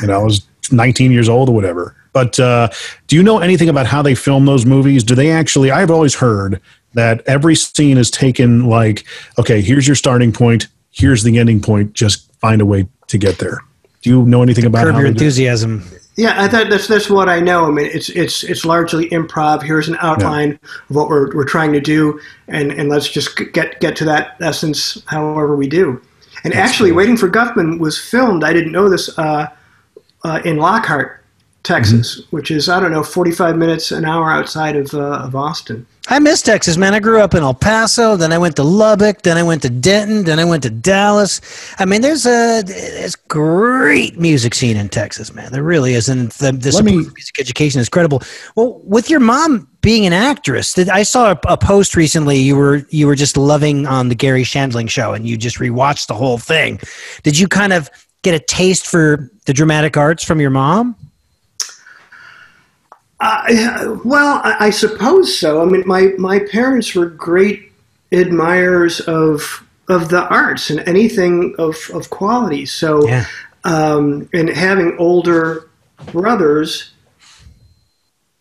You know, I was nineteen years old or whatever. But uh, do you know anything about how they film those movies? Do they actually, I've always heard that every scene is taken like, okay, here's your starting point. Here's the ending point. Just find a way to get there. Do you know anything about Curb Your Enthusiasm? Yeah, I thought that's that's what I know. I mean, it's it's it's largely improv. Here's an outline yeah. of what we're we're trying to do, and and let's just get get to that essence, however we do. And that's actually, cool. Waiting for Guffman was filmed. I didn't know this uh, uh, in Lockhart, Texas, mm-hmm. which is, I don't know, forty-five minutes, an hour outside of, uh, of Austin. I miss Texas, man. I grew up in El Paso, then I went to Lubbock, then I went to Denton, then I went to Dallas. I mean, there's a there's great music scene in Texas, man. There really is, and the, the me, music education is incredible. Well, with your mom being an actress, I saw a, a post recently. You were you were just loving on the Gary Shandling show, and you just rewatched the whole thing. Did you kind of get a taste for the dramatic arts from your mom? Uh, well, I, I suppose so. I mean, my, my parents were great admirers of of the arts and anything of, of quality. So, yeah. um, and having older brothers,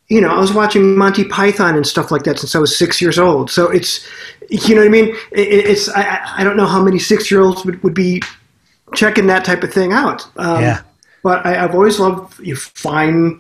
you know, I was watching Monty Python and stuff like that since I was six years old. So it's, you know what I mean? It, it's I, I don't know how many six-year-olds would, would be checking that type of thing out. Um, yeah. But I, I've always loved you know, fine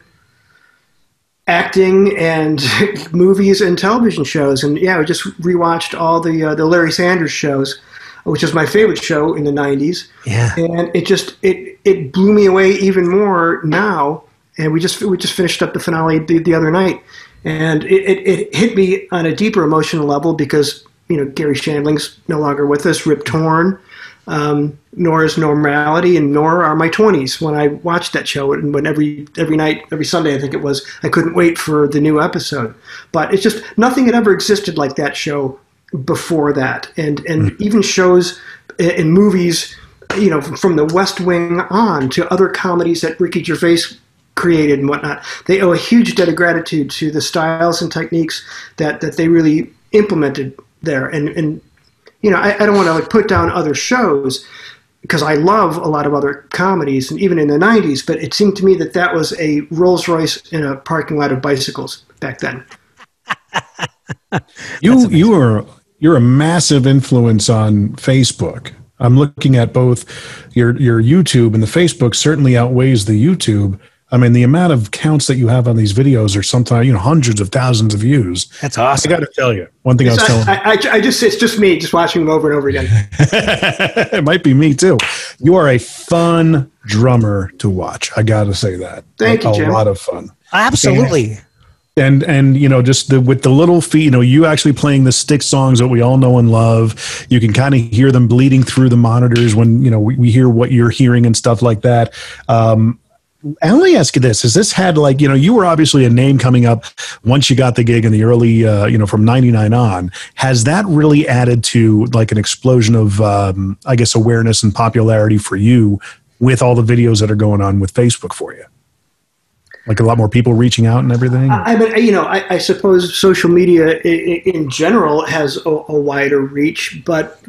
acting and movies and television shows, and yeah, I just rewatched all the uh, the Larry Sanders shows, which is my favorite show in the nineties. Yeah, and it just it it blew me away even more now. And we just we just finished up the finale the, the other night, and it, it it hit me on a deeper emotional level because you know Gary Shandling's no longer with us, Rip Torn, um, nor is Normality, and nor are my twenties. When I watched that show, and when every every night, every Sunday, I think it was, I couldn't wait for the new episode. But it's just nothing had ever existed like that show before that, and and mm. even shows and movies, you know, from The West Wing on to other comedies that Ricky Gervais created and whatnot. They owe a huge debt of gratitude to the styles and techniques that that they really implemented there, and and. You know, I, I don't want to like put down other shows because I love a lot of other comedies and even in the nineties, but it seemed to me that that was a Rolls Royce in a parking lot of bicycles back then. you you are you're a massive influence on Facebook. I'm looking at both your your YouTube and the Facebook certainly outweighs the YouTube. I mean, the amount of counts that you have on these videos are sometimes, you know, hundreds of thousands of views. That's awesome. I got to tell you, one thing it's, I was telling you. I, I, I just, it's just me just watching them over and over again. It might be me too. You are a fun drummer to watch. I got to say that. Thank like, you, Jim. A lot of fun. Absolutely. And, And, and you know, just the, with the little feet, you know, you actually playing the Styx songs that we all know and love. You can kind of hear them bleeding through the monitors when, you know, we, we hear what you're hearing and stuff like that. Um, I only ask you this, has this had like, you know, you were obviously a name coming up once you got the gig in the early, uh, you know, from ninety-nine on, has that really added to like an explosion of, um, I guess, awareness and popularity for you with all the videos that are going on with Facebook for you? Like a lot more people reaching out and everything? I, I mean, you know, I, I suppose social media in, in general has a, a wider reach, but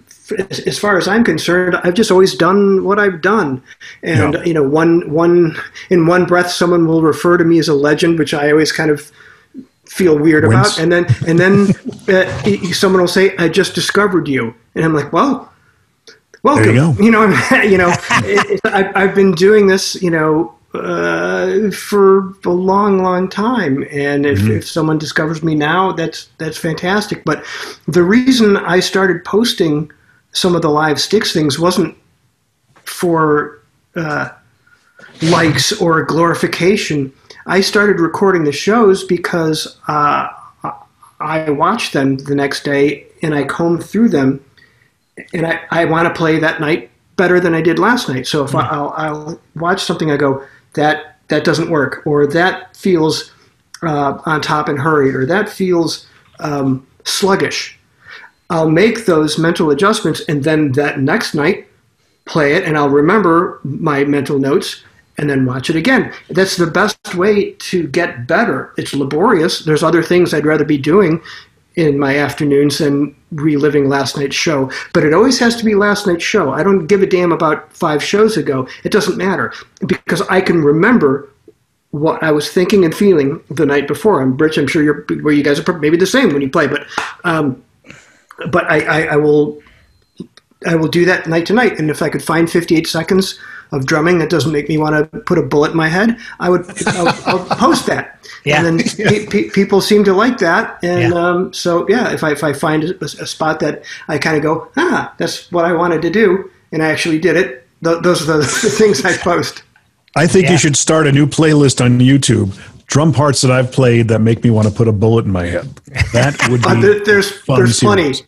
as far as I'm concerned, I've just always done what I've done. And, yeah. you know, one, one, in one breath, someone will refer to me as a legend, which I always kind of feel weird Wince. about. And then, and then uh, someone will say, I just discovered you. And I'm like, well, welcome. You, you know, I'm, you know, it, it, I, I've been doing this, you know, uh, for a long, long time. And if, mm-hmm. if someone discovers me now, that's, that's fantastic. But the reason I started posting some of the live Styx things wasn't for uh, likes or glorification. I started recording the shows because uh, I watched them the next day and I combed through them, and I, I want to play that night better than I did last night. So if mm. I, I'll, I'll watch something, I go, that that doesn't work, or that feels uh, on top and hurried, or that feels um, sluggish. I'll make those mental adjustments, and then that next night, play it, and I'll remember my mental notes, and then watch it again. That's the best way to get better. It's laborious. There's other things I'd rather be doing in my afternoons than reliving last night's show. But it always has to be last night's show. I don't give a damn about five shows ago. It doesn't matter, because I can remember what I was thinking and feeling the night before. I'm Rich, I'm sure you're, where you guys are maybe the same when you play, but... Um, But I, I, I will I will do that night to night. And if I could find fifty-eight seconds of drumming that doesn't make me want to put a bullet in my head, I would I'll, I'll post that. Yeah. And then pe pe people seem to like that. And yeah. Um, so, yeah, if I, if I find a, a spot that I kind of go, ah, that's what I wanted to do, and I actually did it, th those are the, the things I post. I think yeah. you should start a new playlist on YouTube. Drum parts that I've played that make me want to put a bullet in my head. That would be uh, there, there's, fun there's plenty.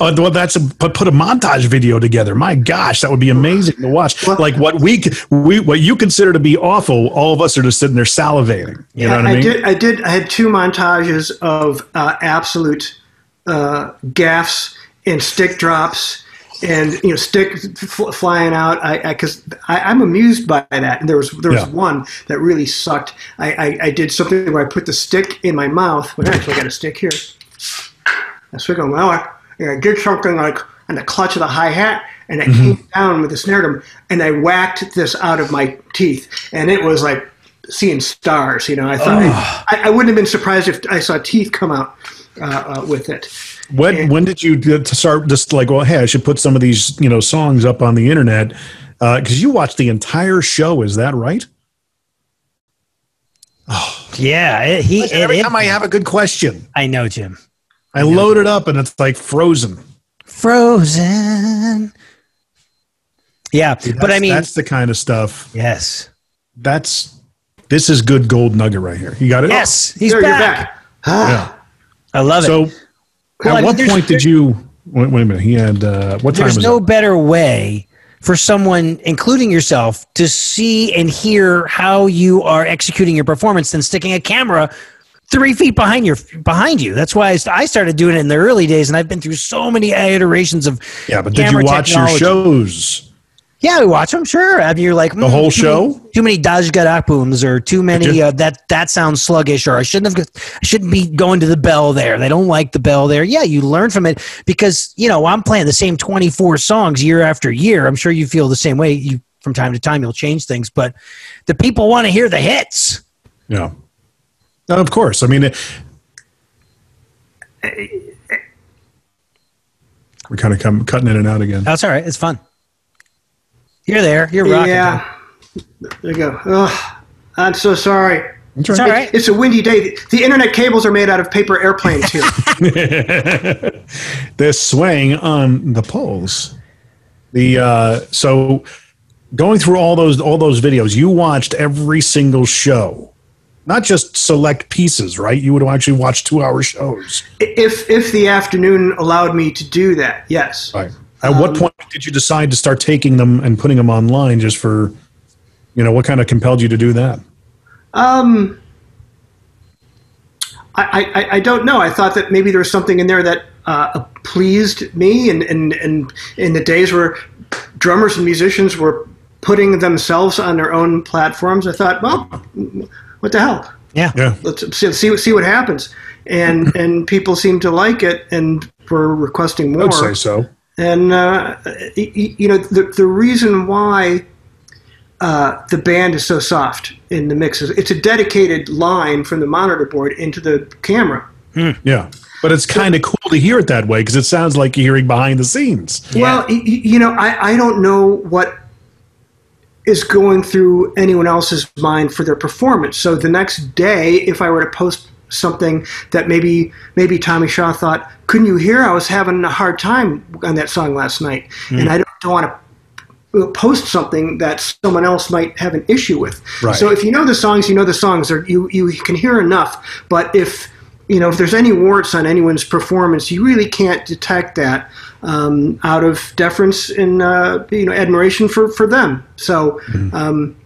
Uh, well, that's a, put a montage video together. My gosh, that would be amazing to watch. Well, like what we we what you consider to be awful, all of us are just sitting there salivating. You yeah, know what I mean? Did, I did. I had two montages of uh, absolute uh, gaffes and stick drops. And you know, stick fl flying out. I because I, I, I'm amused by that. And there was there was yeah. one that really sucked. I, I I did something where I put the stick in my mouth. Well, actually, I got a stick here. I swiggle my mouth. And I did something like on the clutch of the hi hat, and I mm-hmm. came down with the snare drum, and I whacked this out of my teeth, and it was like seeing stars. You know, I thought oh. I, I wouldn't have been surprised if I saw teeth come out uh, uh, with it. When, and, when did you start just like, well, hey, I should put some of these, you know, songs up on the internet? Because uh, you watched the entire show. Is that right? Oh, yeah. It, he, Listen, it, every it, time it, I have a good question. I know, Jim. I, I know. Load it up and it's like frozen. Frozen. Yeah. See, but I mean. That's the kind of stuff. Yes. That's, this is good gold nugget right here. You got it? Yes. He's there, back. You're back. Ah. Yeah. I love it. So. Well, at what point did you wait, wait a minute, he had uh what time was it? There's no better way for someone, including yourself, to see and hear how you are executing your performance than sticking a camera three feet behind your behind you. That's why I started doing it in the early days, and I've been through so many iterations of yeah. But did you watch technology. your shows? Yeah, we watch them. Sure, I mean, you're like mm, the whole too show. Many, too many Daj Garapums or too many uh, that that sounds sluggish, or I shouldn't have. I shouldn't be going to the bell there. They don't like the bell there. Yeah, you learn from it because you know I'm playing the same twenty-four songs year after year. I'm sure you feel the same way. You from time to time you'll change things, but the people want to hear the hits. Yeah, and of course. I mean, it, we're kind of come, cutting in and out again. That's all right. It's fun. You're there. You're rocking. Yeah. There you go. Ugh. I'm so sorry. It's, it's all right. It's, it's a windy day. The internet cables are made out of paper airplanes here. They're swaying on the poles. The uh, so going through all those all those videos, you watched every single show, not just select pieces, right? You would actually watch two-hour shows if if the afternoon allowed me to do that. Yes. Right. At what um, point did you decide to start taking them and putting them online just for, you know, what kind of compelled you to do that? Um, I, I, I don't know. I thought that maybe there was something in there that uh, pleased me. And, and, and in the days where drummers and musicians were putting themselves on their own platforms, I thought, well, what the hell? Yeah. yeah. Let's see, see what happens. And, and people seemed to like it and were requesting more. I would say so. And, uh, you know, the, the reason why uh, the band is so soft in the mix is it's a dedicated line from the monitor board into the camera. Mm, yeah. But it's kind of so, cool to hear it that way because it sounds like you're hearing behind the scenes. Well, yeah. you know, I, I don't know what is going through anyone else's mind for their performance. So the next day, if I were to post something that maybe maybe Tommy Shaw thought, couldn't you hear? I was having a hard time on that song last night, mm. and I don't, don't want to post something that someone else might have an issue with. Right. So if you know the songs, you know the songs. Or you you can hear enough, but if you know if there's any warts on anyone's performance, you really can't detect that um, out of deference and uh, you know admiration for for them. So. Mm. Um,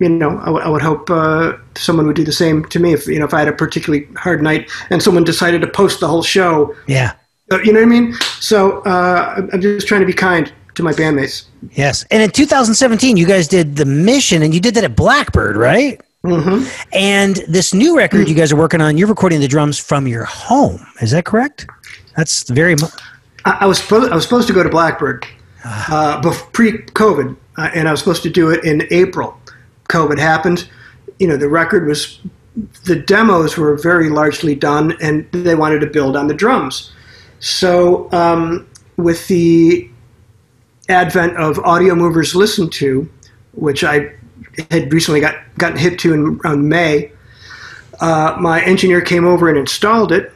You know, I, I would hope uh, someone would do the same to me if, you know, if I had a particularly hard night and someone decided to post the whole show. Yeah. Uh, you know what I mean? So uh, I'm just trying to be kind to my bandmates. Yes. And in two thousand seventeen, you guys did The Mission, and you did that at Blackbird, right? Mm-hmm. And this new record mm-hmm. you guys are working on, you're recording the drums from your home. Is that correct? That's very much. I, I, was, I was supposed to go to Blackbird uh, pre-COVID, uh, and I was supposed to do it in April. COVID happened, you know, the record was, the demos were very largely done, and they wanted to build on the drums. So um, with the advent of Audio Movers Listen To, which I had recently got gotten hip to in around May, uh, my engineer came over and installed it.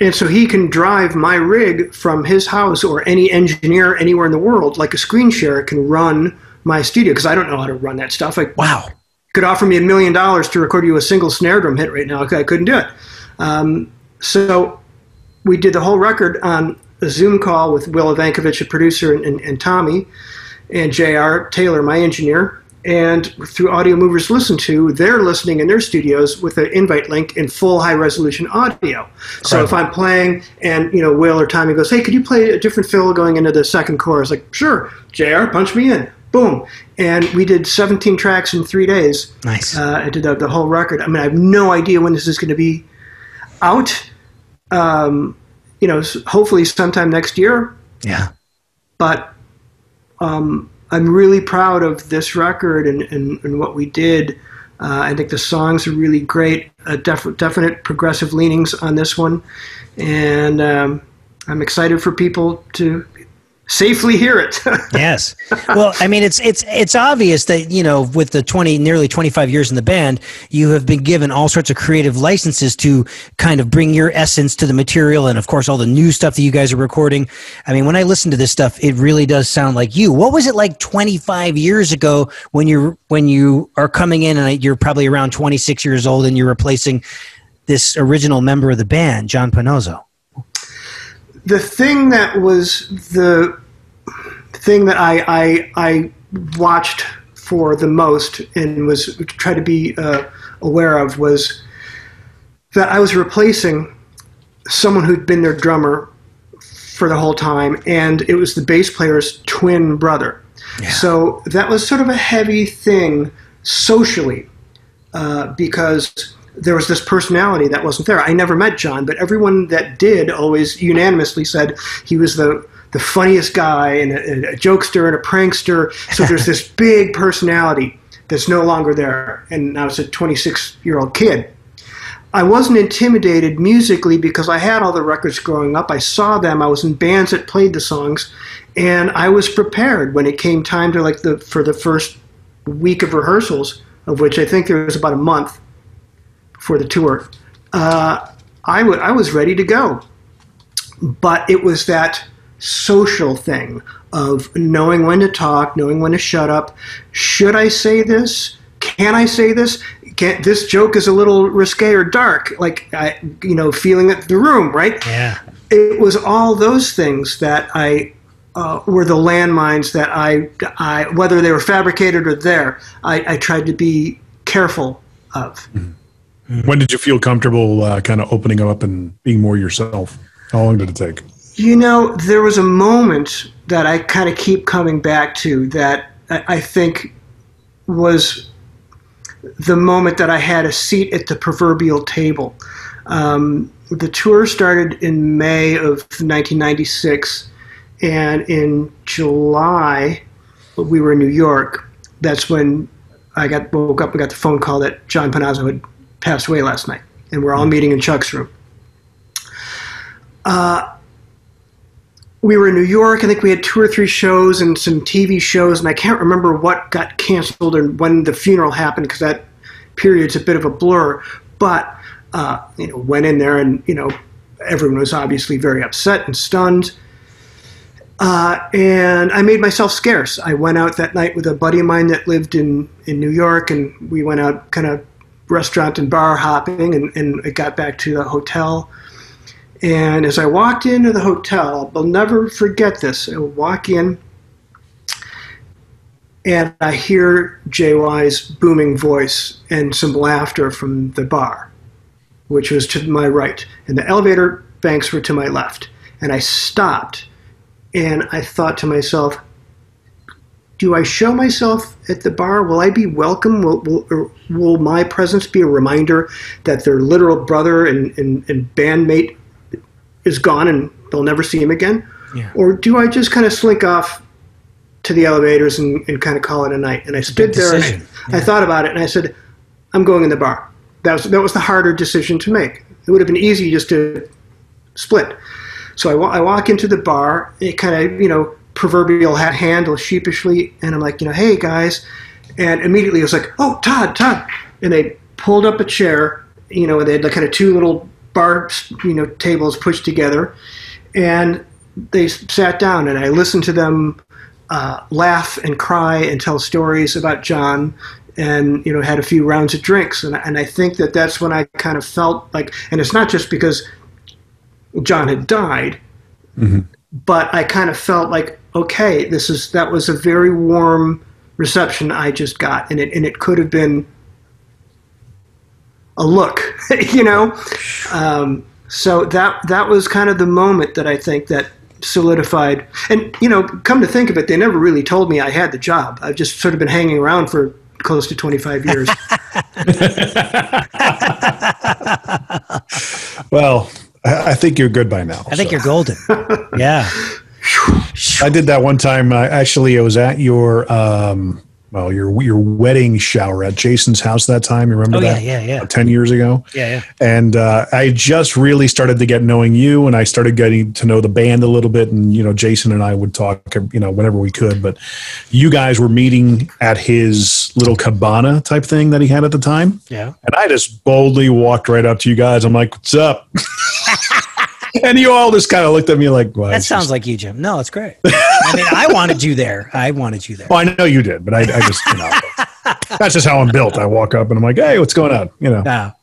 And so he can drive my rig from his house, or any engineer anywhere in the world, like a screen share can run my studio, because I don't know how to run that stuff. Like, wow. Could offer me a million dollars to record you a single snare drum hit right now. I couldn't do it. Um, so we did the whole record on a Zoom call with Will Ivankovich, a producer, and, and, and Tommy, and J R Taylor, my engineer. And through Audio Movers Listen To, they're listening in their studios with an invite link in full high-resolution audio. So right. If I'm playing and, you know, Will or Tommy goes, hey, could you play a different fill going into the second chorus? Like, sure, J R, punch me in. Boom. And we did seventeen tracks in three days. Nice. Uh, I did the, the whole record. I mean, I have no idea when this is going to be out. Um, you know, hopefully sometime next year. Yeah. But um, I'm really proud of this record and, and, and what we did. Uh, I think the songs are really great, uh, def definite progressive leanings on this one. And um, I'm excited for people to safely hear it. Yes. Well, I mean, it's, it's, it's obvious that, you know, with the twenty, nearly twenty-five years in the band, you have been given all sorts of creative licenses to kind of bring your essence to the material. And of course, all the new stuff that you guys are recording. I mean, when I listen to this stuff, it really does sound like you. What was it like twenty-five years ago when you're, when you are coming in and you're probably around twenty-six years old and you're replacing this original member of the band, John Panozzo? The thing that was the thing that I, I, I watched for the most and was trying to be uh, aware of was that I was replacing someone who'd been their drummer for the whole time, and it was the bass player's twin brother. Yeah. So that was sort of a heavy thing socially, uh, because there was this personality that wasn't there. I never met John, but everyone that did always unanimously said he was the, the funniest guy and a, a jokester and a prankster. So there's this big personality that's no longer there. And I was a twenty-six-year-old kid. I wasn't intimidated musically because I had all the records growing up. I saw them. I was in bands that played the songs. And I was prepared when it came time to, like, the, for the first week of rehearsals, of which I think there was about a month, for the tour, uh, I, w I was ready to go. But it was that social thing of knowing when to talk, knowing when to shut up. Should I say this? Can I say this? Can, this joke is a little risque or dark, like, I, you know, feeling it in the room, right? Yeah. It was all those things that I uh, were the landmines that I, I, whether they were fabricated or there, I, I tried to be careful of. Mm-hmm. When did you feel comfortable uh, kind of opening up and being more yourself? How long did it take? You know, there was a moment that I kind of keep coming back to that I think was the moment that I had a seat at the proverbial table. Um, the tour started in May of nineteen ninety-six, and in July, we were in New York. That's when I got woke up and got the phone call that John Panozzo had passed away last night, and we're all meeting in Chuck's room. Uh, we were in New York. I think we had two or three shows and some T V shows, and I can't remember what got canceled and when the funeral happened, because that period's a bit of a blur. But uh, you know, went in there, and you know, everyone was obviously very upset and stunned. Uh, and I made myself scarce. I went out that night with a buddy of mine that lived in in New York, and we went out kind of restaurant and bar hopping, and, and I got back to the hotel. And as I walked into the hotel, I'll never forget this. I walk in and I hear J Y's booming voice and some laughter from the bar, which was to my right. And the elevator banks were to my left. And I stopped and I thought to myself, do I show myself at the bar? Will I be welcome? Will, will, or will my presence be a reminder that their literal brother and, and, and bandmate is gone and they'll never see him again? Yeah. Or do I just kind of slink off to the elevators and, and kind of call it a night? And I stood there and I, yeah. I thought about it and I said, I'm going in the bar. That was, that was the harder decision to make. It would have been easy just to split. So I, I walk into the bar, it kind of, you know, proverbial hat handle sheepishly, and I'm like, you know, hey guys, and immediately it was like, oh, Todd, Todd, and they pulled up a chair, you know, and they had like kind of two little bar, you know, tables pushed together, and they sat down, and I listened to them uh, laugh and cry and tell stories about John, and, you know, had a few rounds of drinks, and, and I think that that's when I kind of felt like, and it's not just because John had died, mm-hmm. but I kind of felt like, okay, this is, that was a very warm reception I just got, and it, and it could have been a look, you know? Um, so that, that was kind of the moment that I think that solidified, and, you know, come to think of it, they never really told me I had the job. I've just sort of been hanging around for close to twenty-five years. Well, I think you're good by now. I think so. You're golden. Yeah. I did that one time. Uh, actually, I was at your, um, well, your your wedding shower at Jason's house that time. You remember oh, that? Yeah, yeah, yeah. About ten years ago. Yeah, yeah. And uh, I just really started to get knowing you, and I started getting to know the band a little bit. And, you know, Jason and I would talk, you know, whenever we could. But you guys were meeting at his little cabana type thing that he had at the time. Yeah. And I just boldly walked right up to you guys. I'm like, what's up? And you all just kind of looked at me like, well, that sounds just... like you, Jim. No, it's great. I mean, I wanted you there. I wanted you there. Well, I know you did, but I, I just, you know, that's just how I'm built. I walk up and I'm like, hey, what's going on? You know? Wow.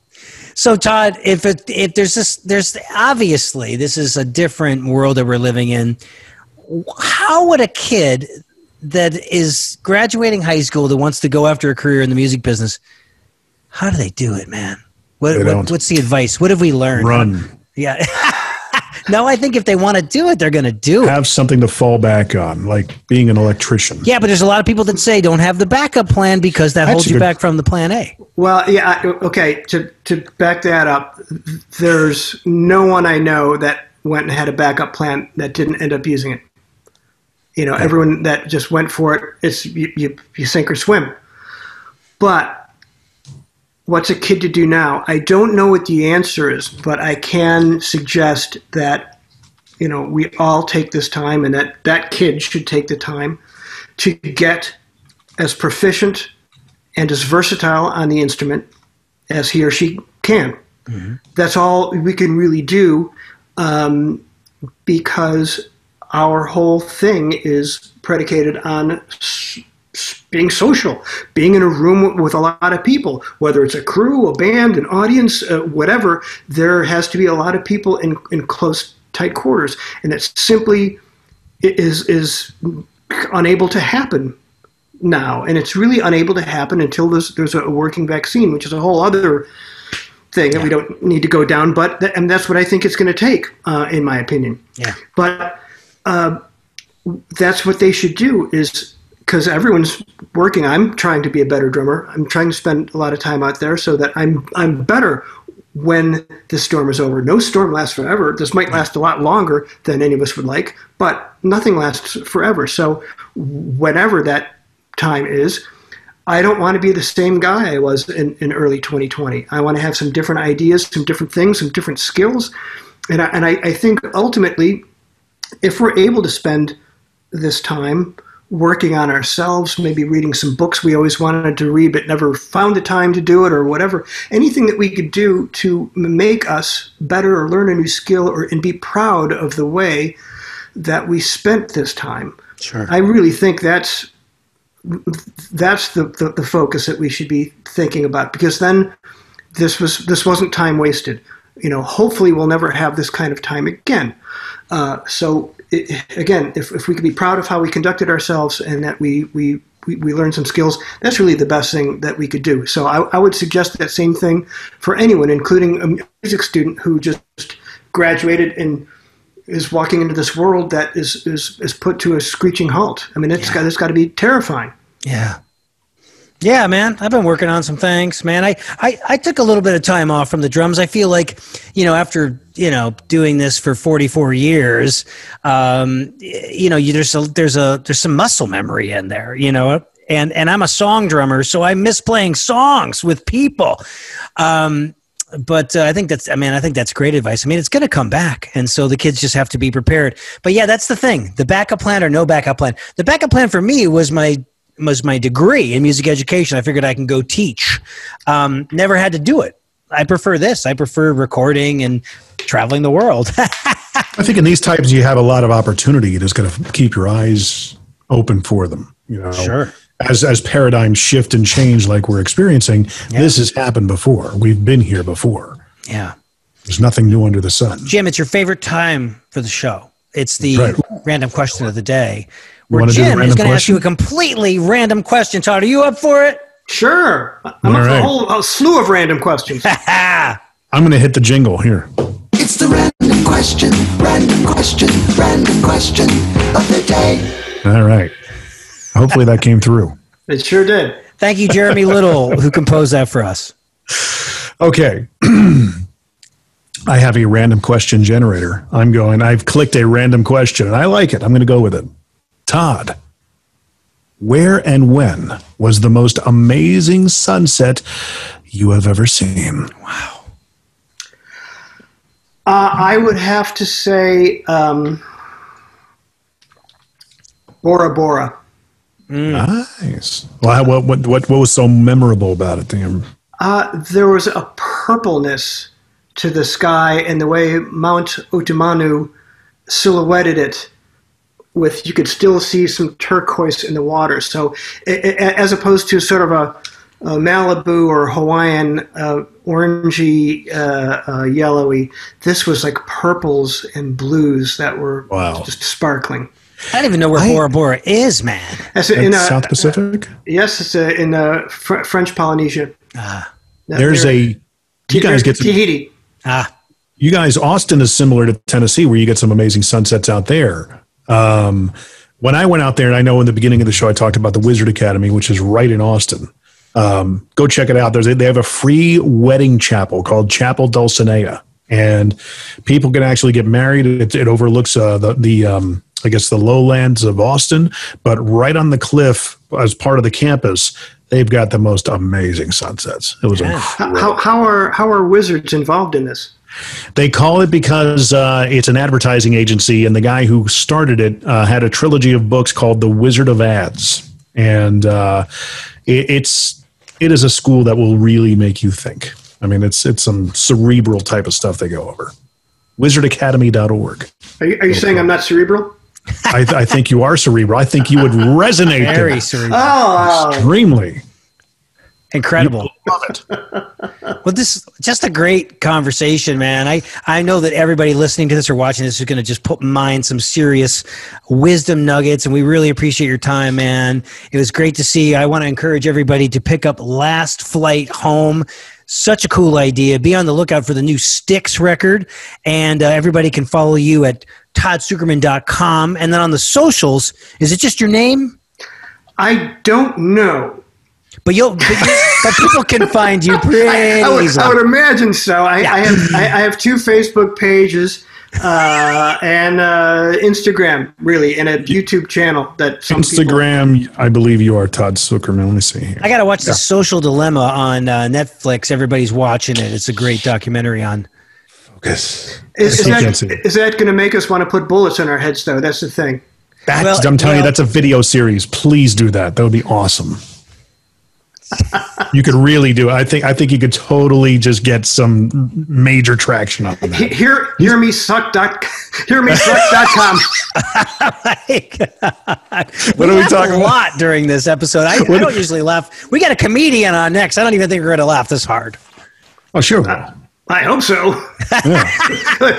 So Todd, if it, if there's this, there's obviously, this is a different world that we're living in. How would a kid that is graduating high school that wants to go after a career in the music business, how do they do it, man? What, what what's the advice? What have we learned? Run. Yeah. No, I think if they want to do it, they're going to do it. Have something to fall back on, like being an electrician. Yeah, but there's a lot of people that say don't have the backup plan because that That's holds you good. back from the plan A. Well, yeah, okay, to, to back that up, there's no one I know that went and had a backup plan that didn't end up using it. You know, okay. Everyone that just went for it, it's you, you, you sink or swim. But what's a kid to do now? I don't know what the answer is, but I can suggest that, you know, we all take this time, and that that kid should take the time to get as proficient and as versatile on the instrument as he or she can. Mm-hmm. That's all we can really do, um, because our whole thing is predicated on being social, being in a room with a lot of people, whether it's a crew, a band, an audience, uh, whatever, there has to be a lot of people in, in close, tight quarters. And that simply is, is unable to happen now. And it's really unable to happen until there's, there's a working vaccine, which is a whole other thing yeah. that we don't need to go down. But th- and that's what I think it's going to take, uh, in my opinion. Yeah. But uh, that's what they should do is... because everyone's working. I'm trying to be a better drummer. I'm trying to spend a lot of time out there so that I'm I'm better when this storm is over. No storm lasts forever. This might last a lot longer than any of us would like, but nothing lasts forever. So whenever that time is, I don't want to be the same guy I was in, in early twenty twenty. I want to have some different ideas, some different things, some different skills. And I, and I, I think ultimately, if we're able to spend this time working on ourselves, maybe reading some books we always wanted to read but never found the time to do it, or whatever, anything that we could do to make us better or learn a new skill, or and be proud of the way that we spent this time. Sure. I really think that's that's the, the, the focus that we should be thinking about, because then this was this wasn't time wasted. You know, hopefully we'll never have this kind of time again. Uh, so it, again, if, if we can be proud of how we conducted ourselves and that we, we, we, we learned some skills, that's really the best thing that we could do. So I, I would suggest that same thing for anyone, including a music student who just graduated and is walking into this world that is, is, is put to a screeching halt. I mean, it's yeah. got, it's got to be terrifying. Yeah. Yeah, man, I've been working on some things, man. I, I, I took a little bit of time off from the drums. I feel like, you know, after, you know, doing this for forty-four years, um, you know, you, there's a, there's a, there's some muscle memory in there, you know, and, and I'm a song drummer, so I miss playing songs with people. Um, but uh, I think that's, I mean, I think that's great advice. I mean, it's going to come back. And so the kids just have to be prepared. But yeah, that's the thing. The backup plan or no backup plan. The backup plan for me was my, was my degree in music education. I figured I can go teach. Um, never had to do it. I prefer this. I prefer recording and traveling the world. I think in these times you have a lot of opportunity. You just got to keep your eyes open for them. You know, sure. As as paradigms shift and change like we're experiencing, yeah. This has happened before. We've been here before. Yeah. There's nothing new under the sun. Jim, it's your favorite time for the show. It's the right. random question of the day. Where Jim is going to ask you a completely random question. Todd, are you up for it? Sure. I'm up for a whole a slew of random questions. I'm going to hit the jingle here. It's the random question, random question, random question of the day. All right. Hopefully that came through. It sure did. Thank you, Jeremy Little, who composed that for us. Okay. I have a random question generator. I'm going, I've clicked a random question, and I like it. I'm going to go with it. Todd, where and when was the most amazing sunset you have ever seen? Wow. Uh, I would have to say um, Bora Bora. Mm. Nice. Well, what, what what what was so memorable about it, Tim? Uh, there was a purpleness to the sky, and the way Mount Utumanu silhouetted it, with you could still see some turquoise in the water. So, it, it, as opposed to sort of a, a Malibu or Hawaiian uh, orangey, uh, uh, yellowy, this was like purples and blues that were wow. just sparkling. I don't even know where I, Bora Bora is, man. That's in uh, South Pacific? Uh, yes, it's uh, in uh, Fr French Polynesia. Ah, uh, there's there. a you guys get some, Tahiti. Ah, you guys, Austin is similar to Tennessee, where you get some amazing sunsets out there. Um, when I went out there, and I know in the beginning of the show I talked about the Wizard Academy, which is right in Austin. Um, go check it out. There's a, they have a free wedding chapel called Chapel Dulcinea, and people can actually get married. It, it overlooks uh, the the um, I guess the lowlands of Austin, but right on the cliff as part of the campus, they've got the most amazing sunsets. It was yeah. incredible. How, how are how are Wizards involved in this? They call it because uh, it's an advertising agency, and the guy who started it uh, had a trilogy of books called The Wizard of Ads, and uh, it, it's it is a school that will really make you think. I mean, it's it's some cerebral type of stuff they go over. wizard academy dot org. Are you, are you saying I'm not cerebral? I, th I think you are cerebral. I think you would resonate. Very cerebral. Oh. Extremely. Incredible. Love it. Well, this is just a great conversation, man. I, I know that everybody listening to this or watching this is going to just put in mind some serious wisdom nuggets, and we really appreciate your time, man. It was great to see you. I want to encourage everybody to pick up Last Flight Home. Such a cool idea. Be on the lookout for the new Styx record, and uh, everybody can follow you at todd sucherman dot com. And then on the socials, is it just your name? I don't know. But you'll, but, you, but people can find you pretty I, I would, easily. I would imagine so. I, yeah. I have, I, I have two Facebook pages uh, and uh, Instagram, really, and a YouTube channel. That Instagram, people... I believe you are Todd Sucherman. Let me see here. I got to watch yeah. The Social Dilemma on uh, Netflix. Everybody's watching it. It's a great documentary on. Focus. Is, is that, is that going to make us want to put bullets in our heads, though? That's the thing. That's, well, I'm telling you, know, you, that's a video series. Please do that. That would be awesome. You could really do it. I think I think you could totally just get some major traction on that. Hear hear me suck dot hear me suck dot com. What we are we talking a lot about? During this episode? I, I don't usually laugh. We got a comedian on next. I don't even think we're going to laugh this hard. Oh sure. Uh, I hope so. Yeah.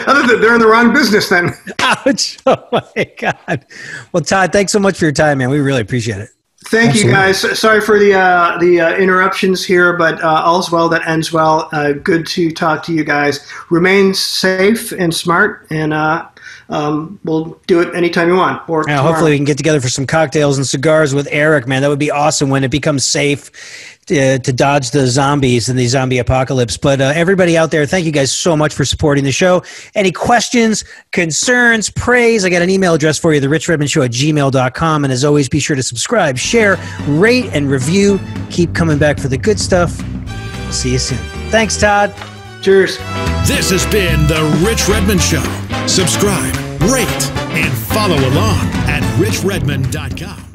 Other than they're in the wrong business then. Ouch. Oh my God. Well, Todd, thanks so much for your time, man. We really appreciate it. Thank Absolutely. you, guys. Sorry for the uh, the uh, interruptions here, but uh, all's well that ends well. Uh, good to talk to you guys. Remain safe and smart, and uh, um, we'll do it anytime you want. Or yeah, hopefully we can get together for some cocktails and cigars with Eric, man. That would be awesome when it becomes safe to, to dodge the zombies and the zombie apocalypse. But uh, everybody out there, thank you guys so much for supporting the show. Any questions, concerns, praise, I got an email address for you, the rich redmond show at gmail dot com. And as always, be sure to subscribe, share, rate, and review. Keep coming back for the good stuff. See you soon. Thanks, Todd. Cheers. This has been The Rich Redmond Show. Subscribe, rate, and follow along at rich redmond dot com.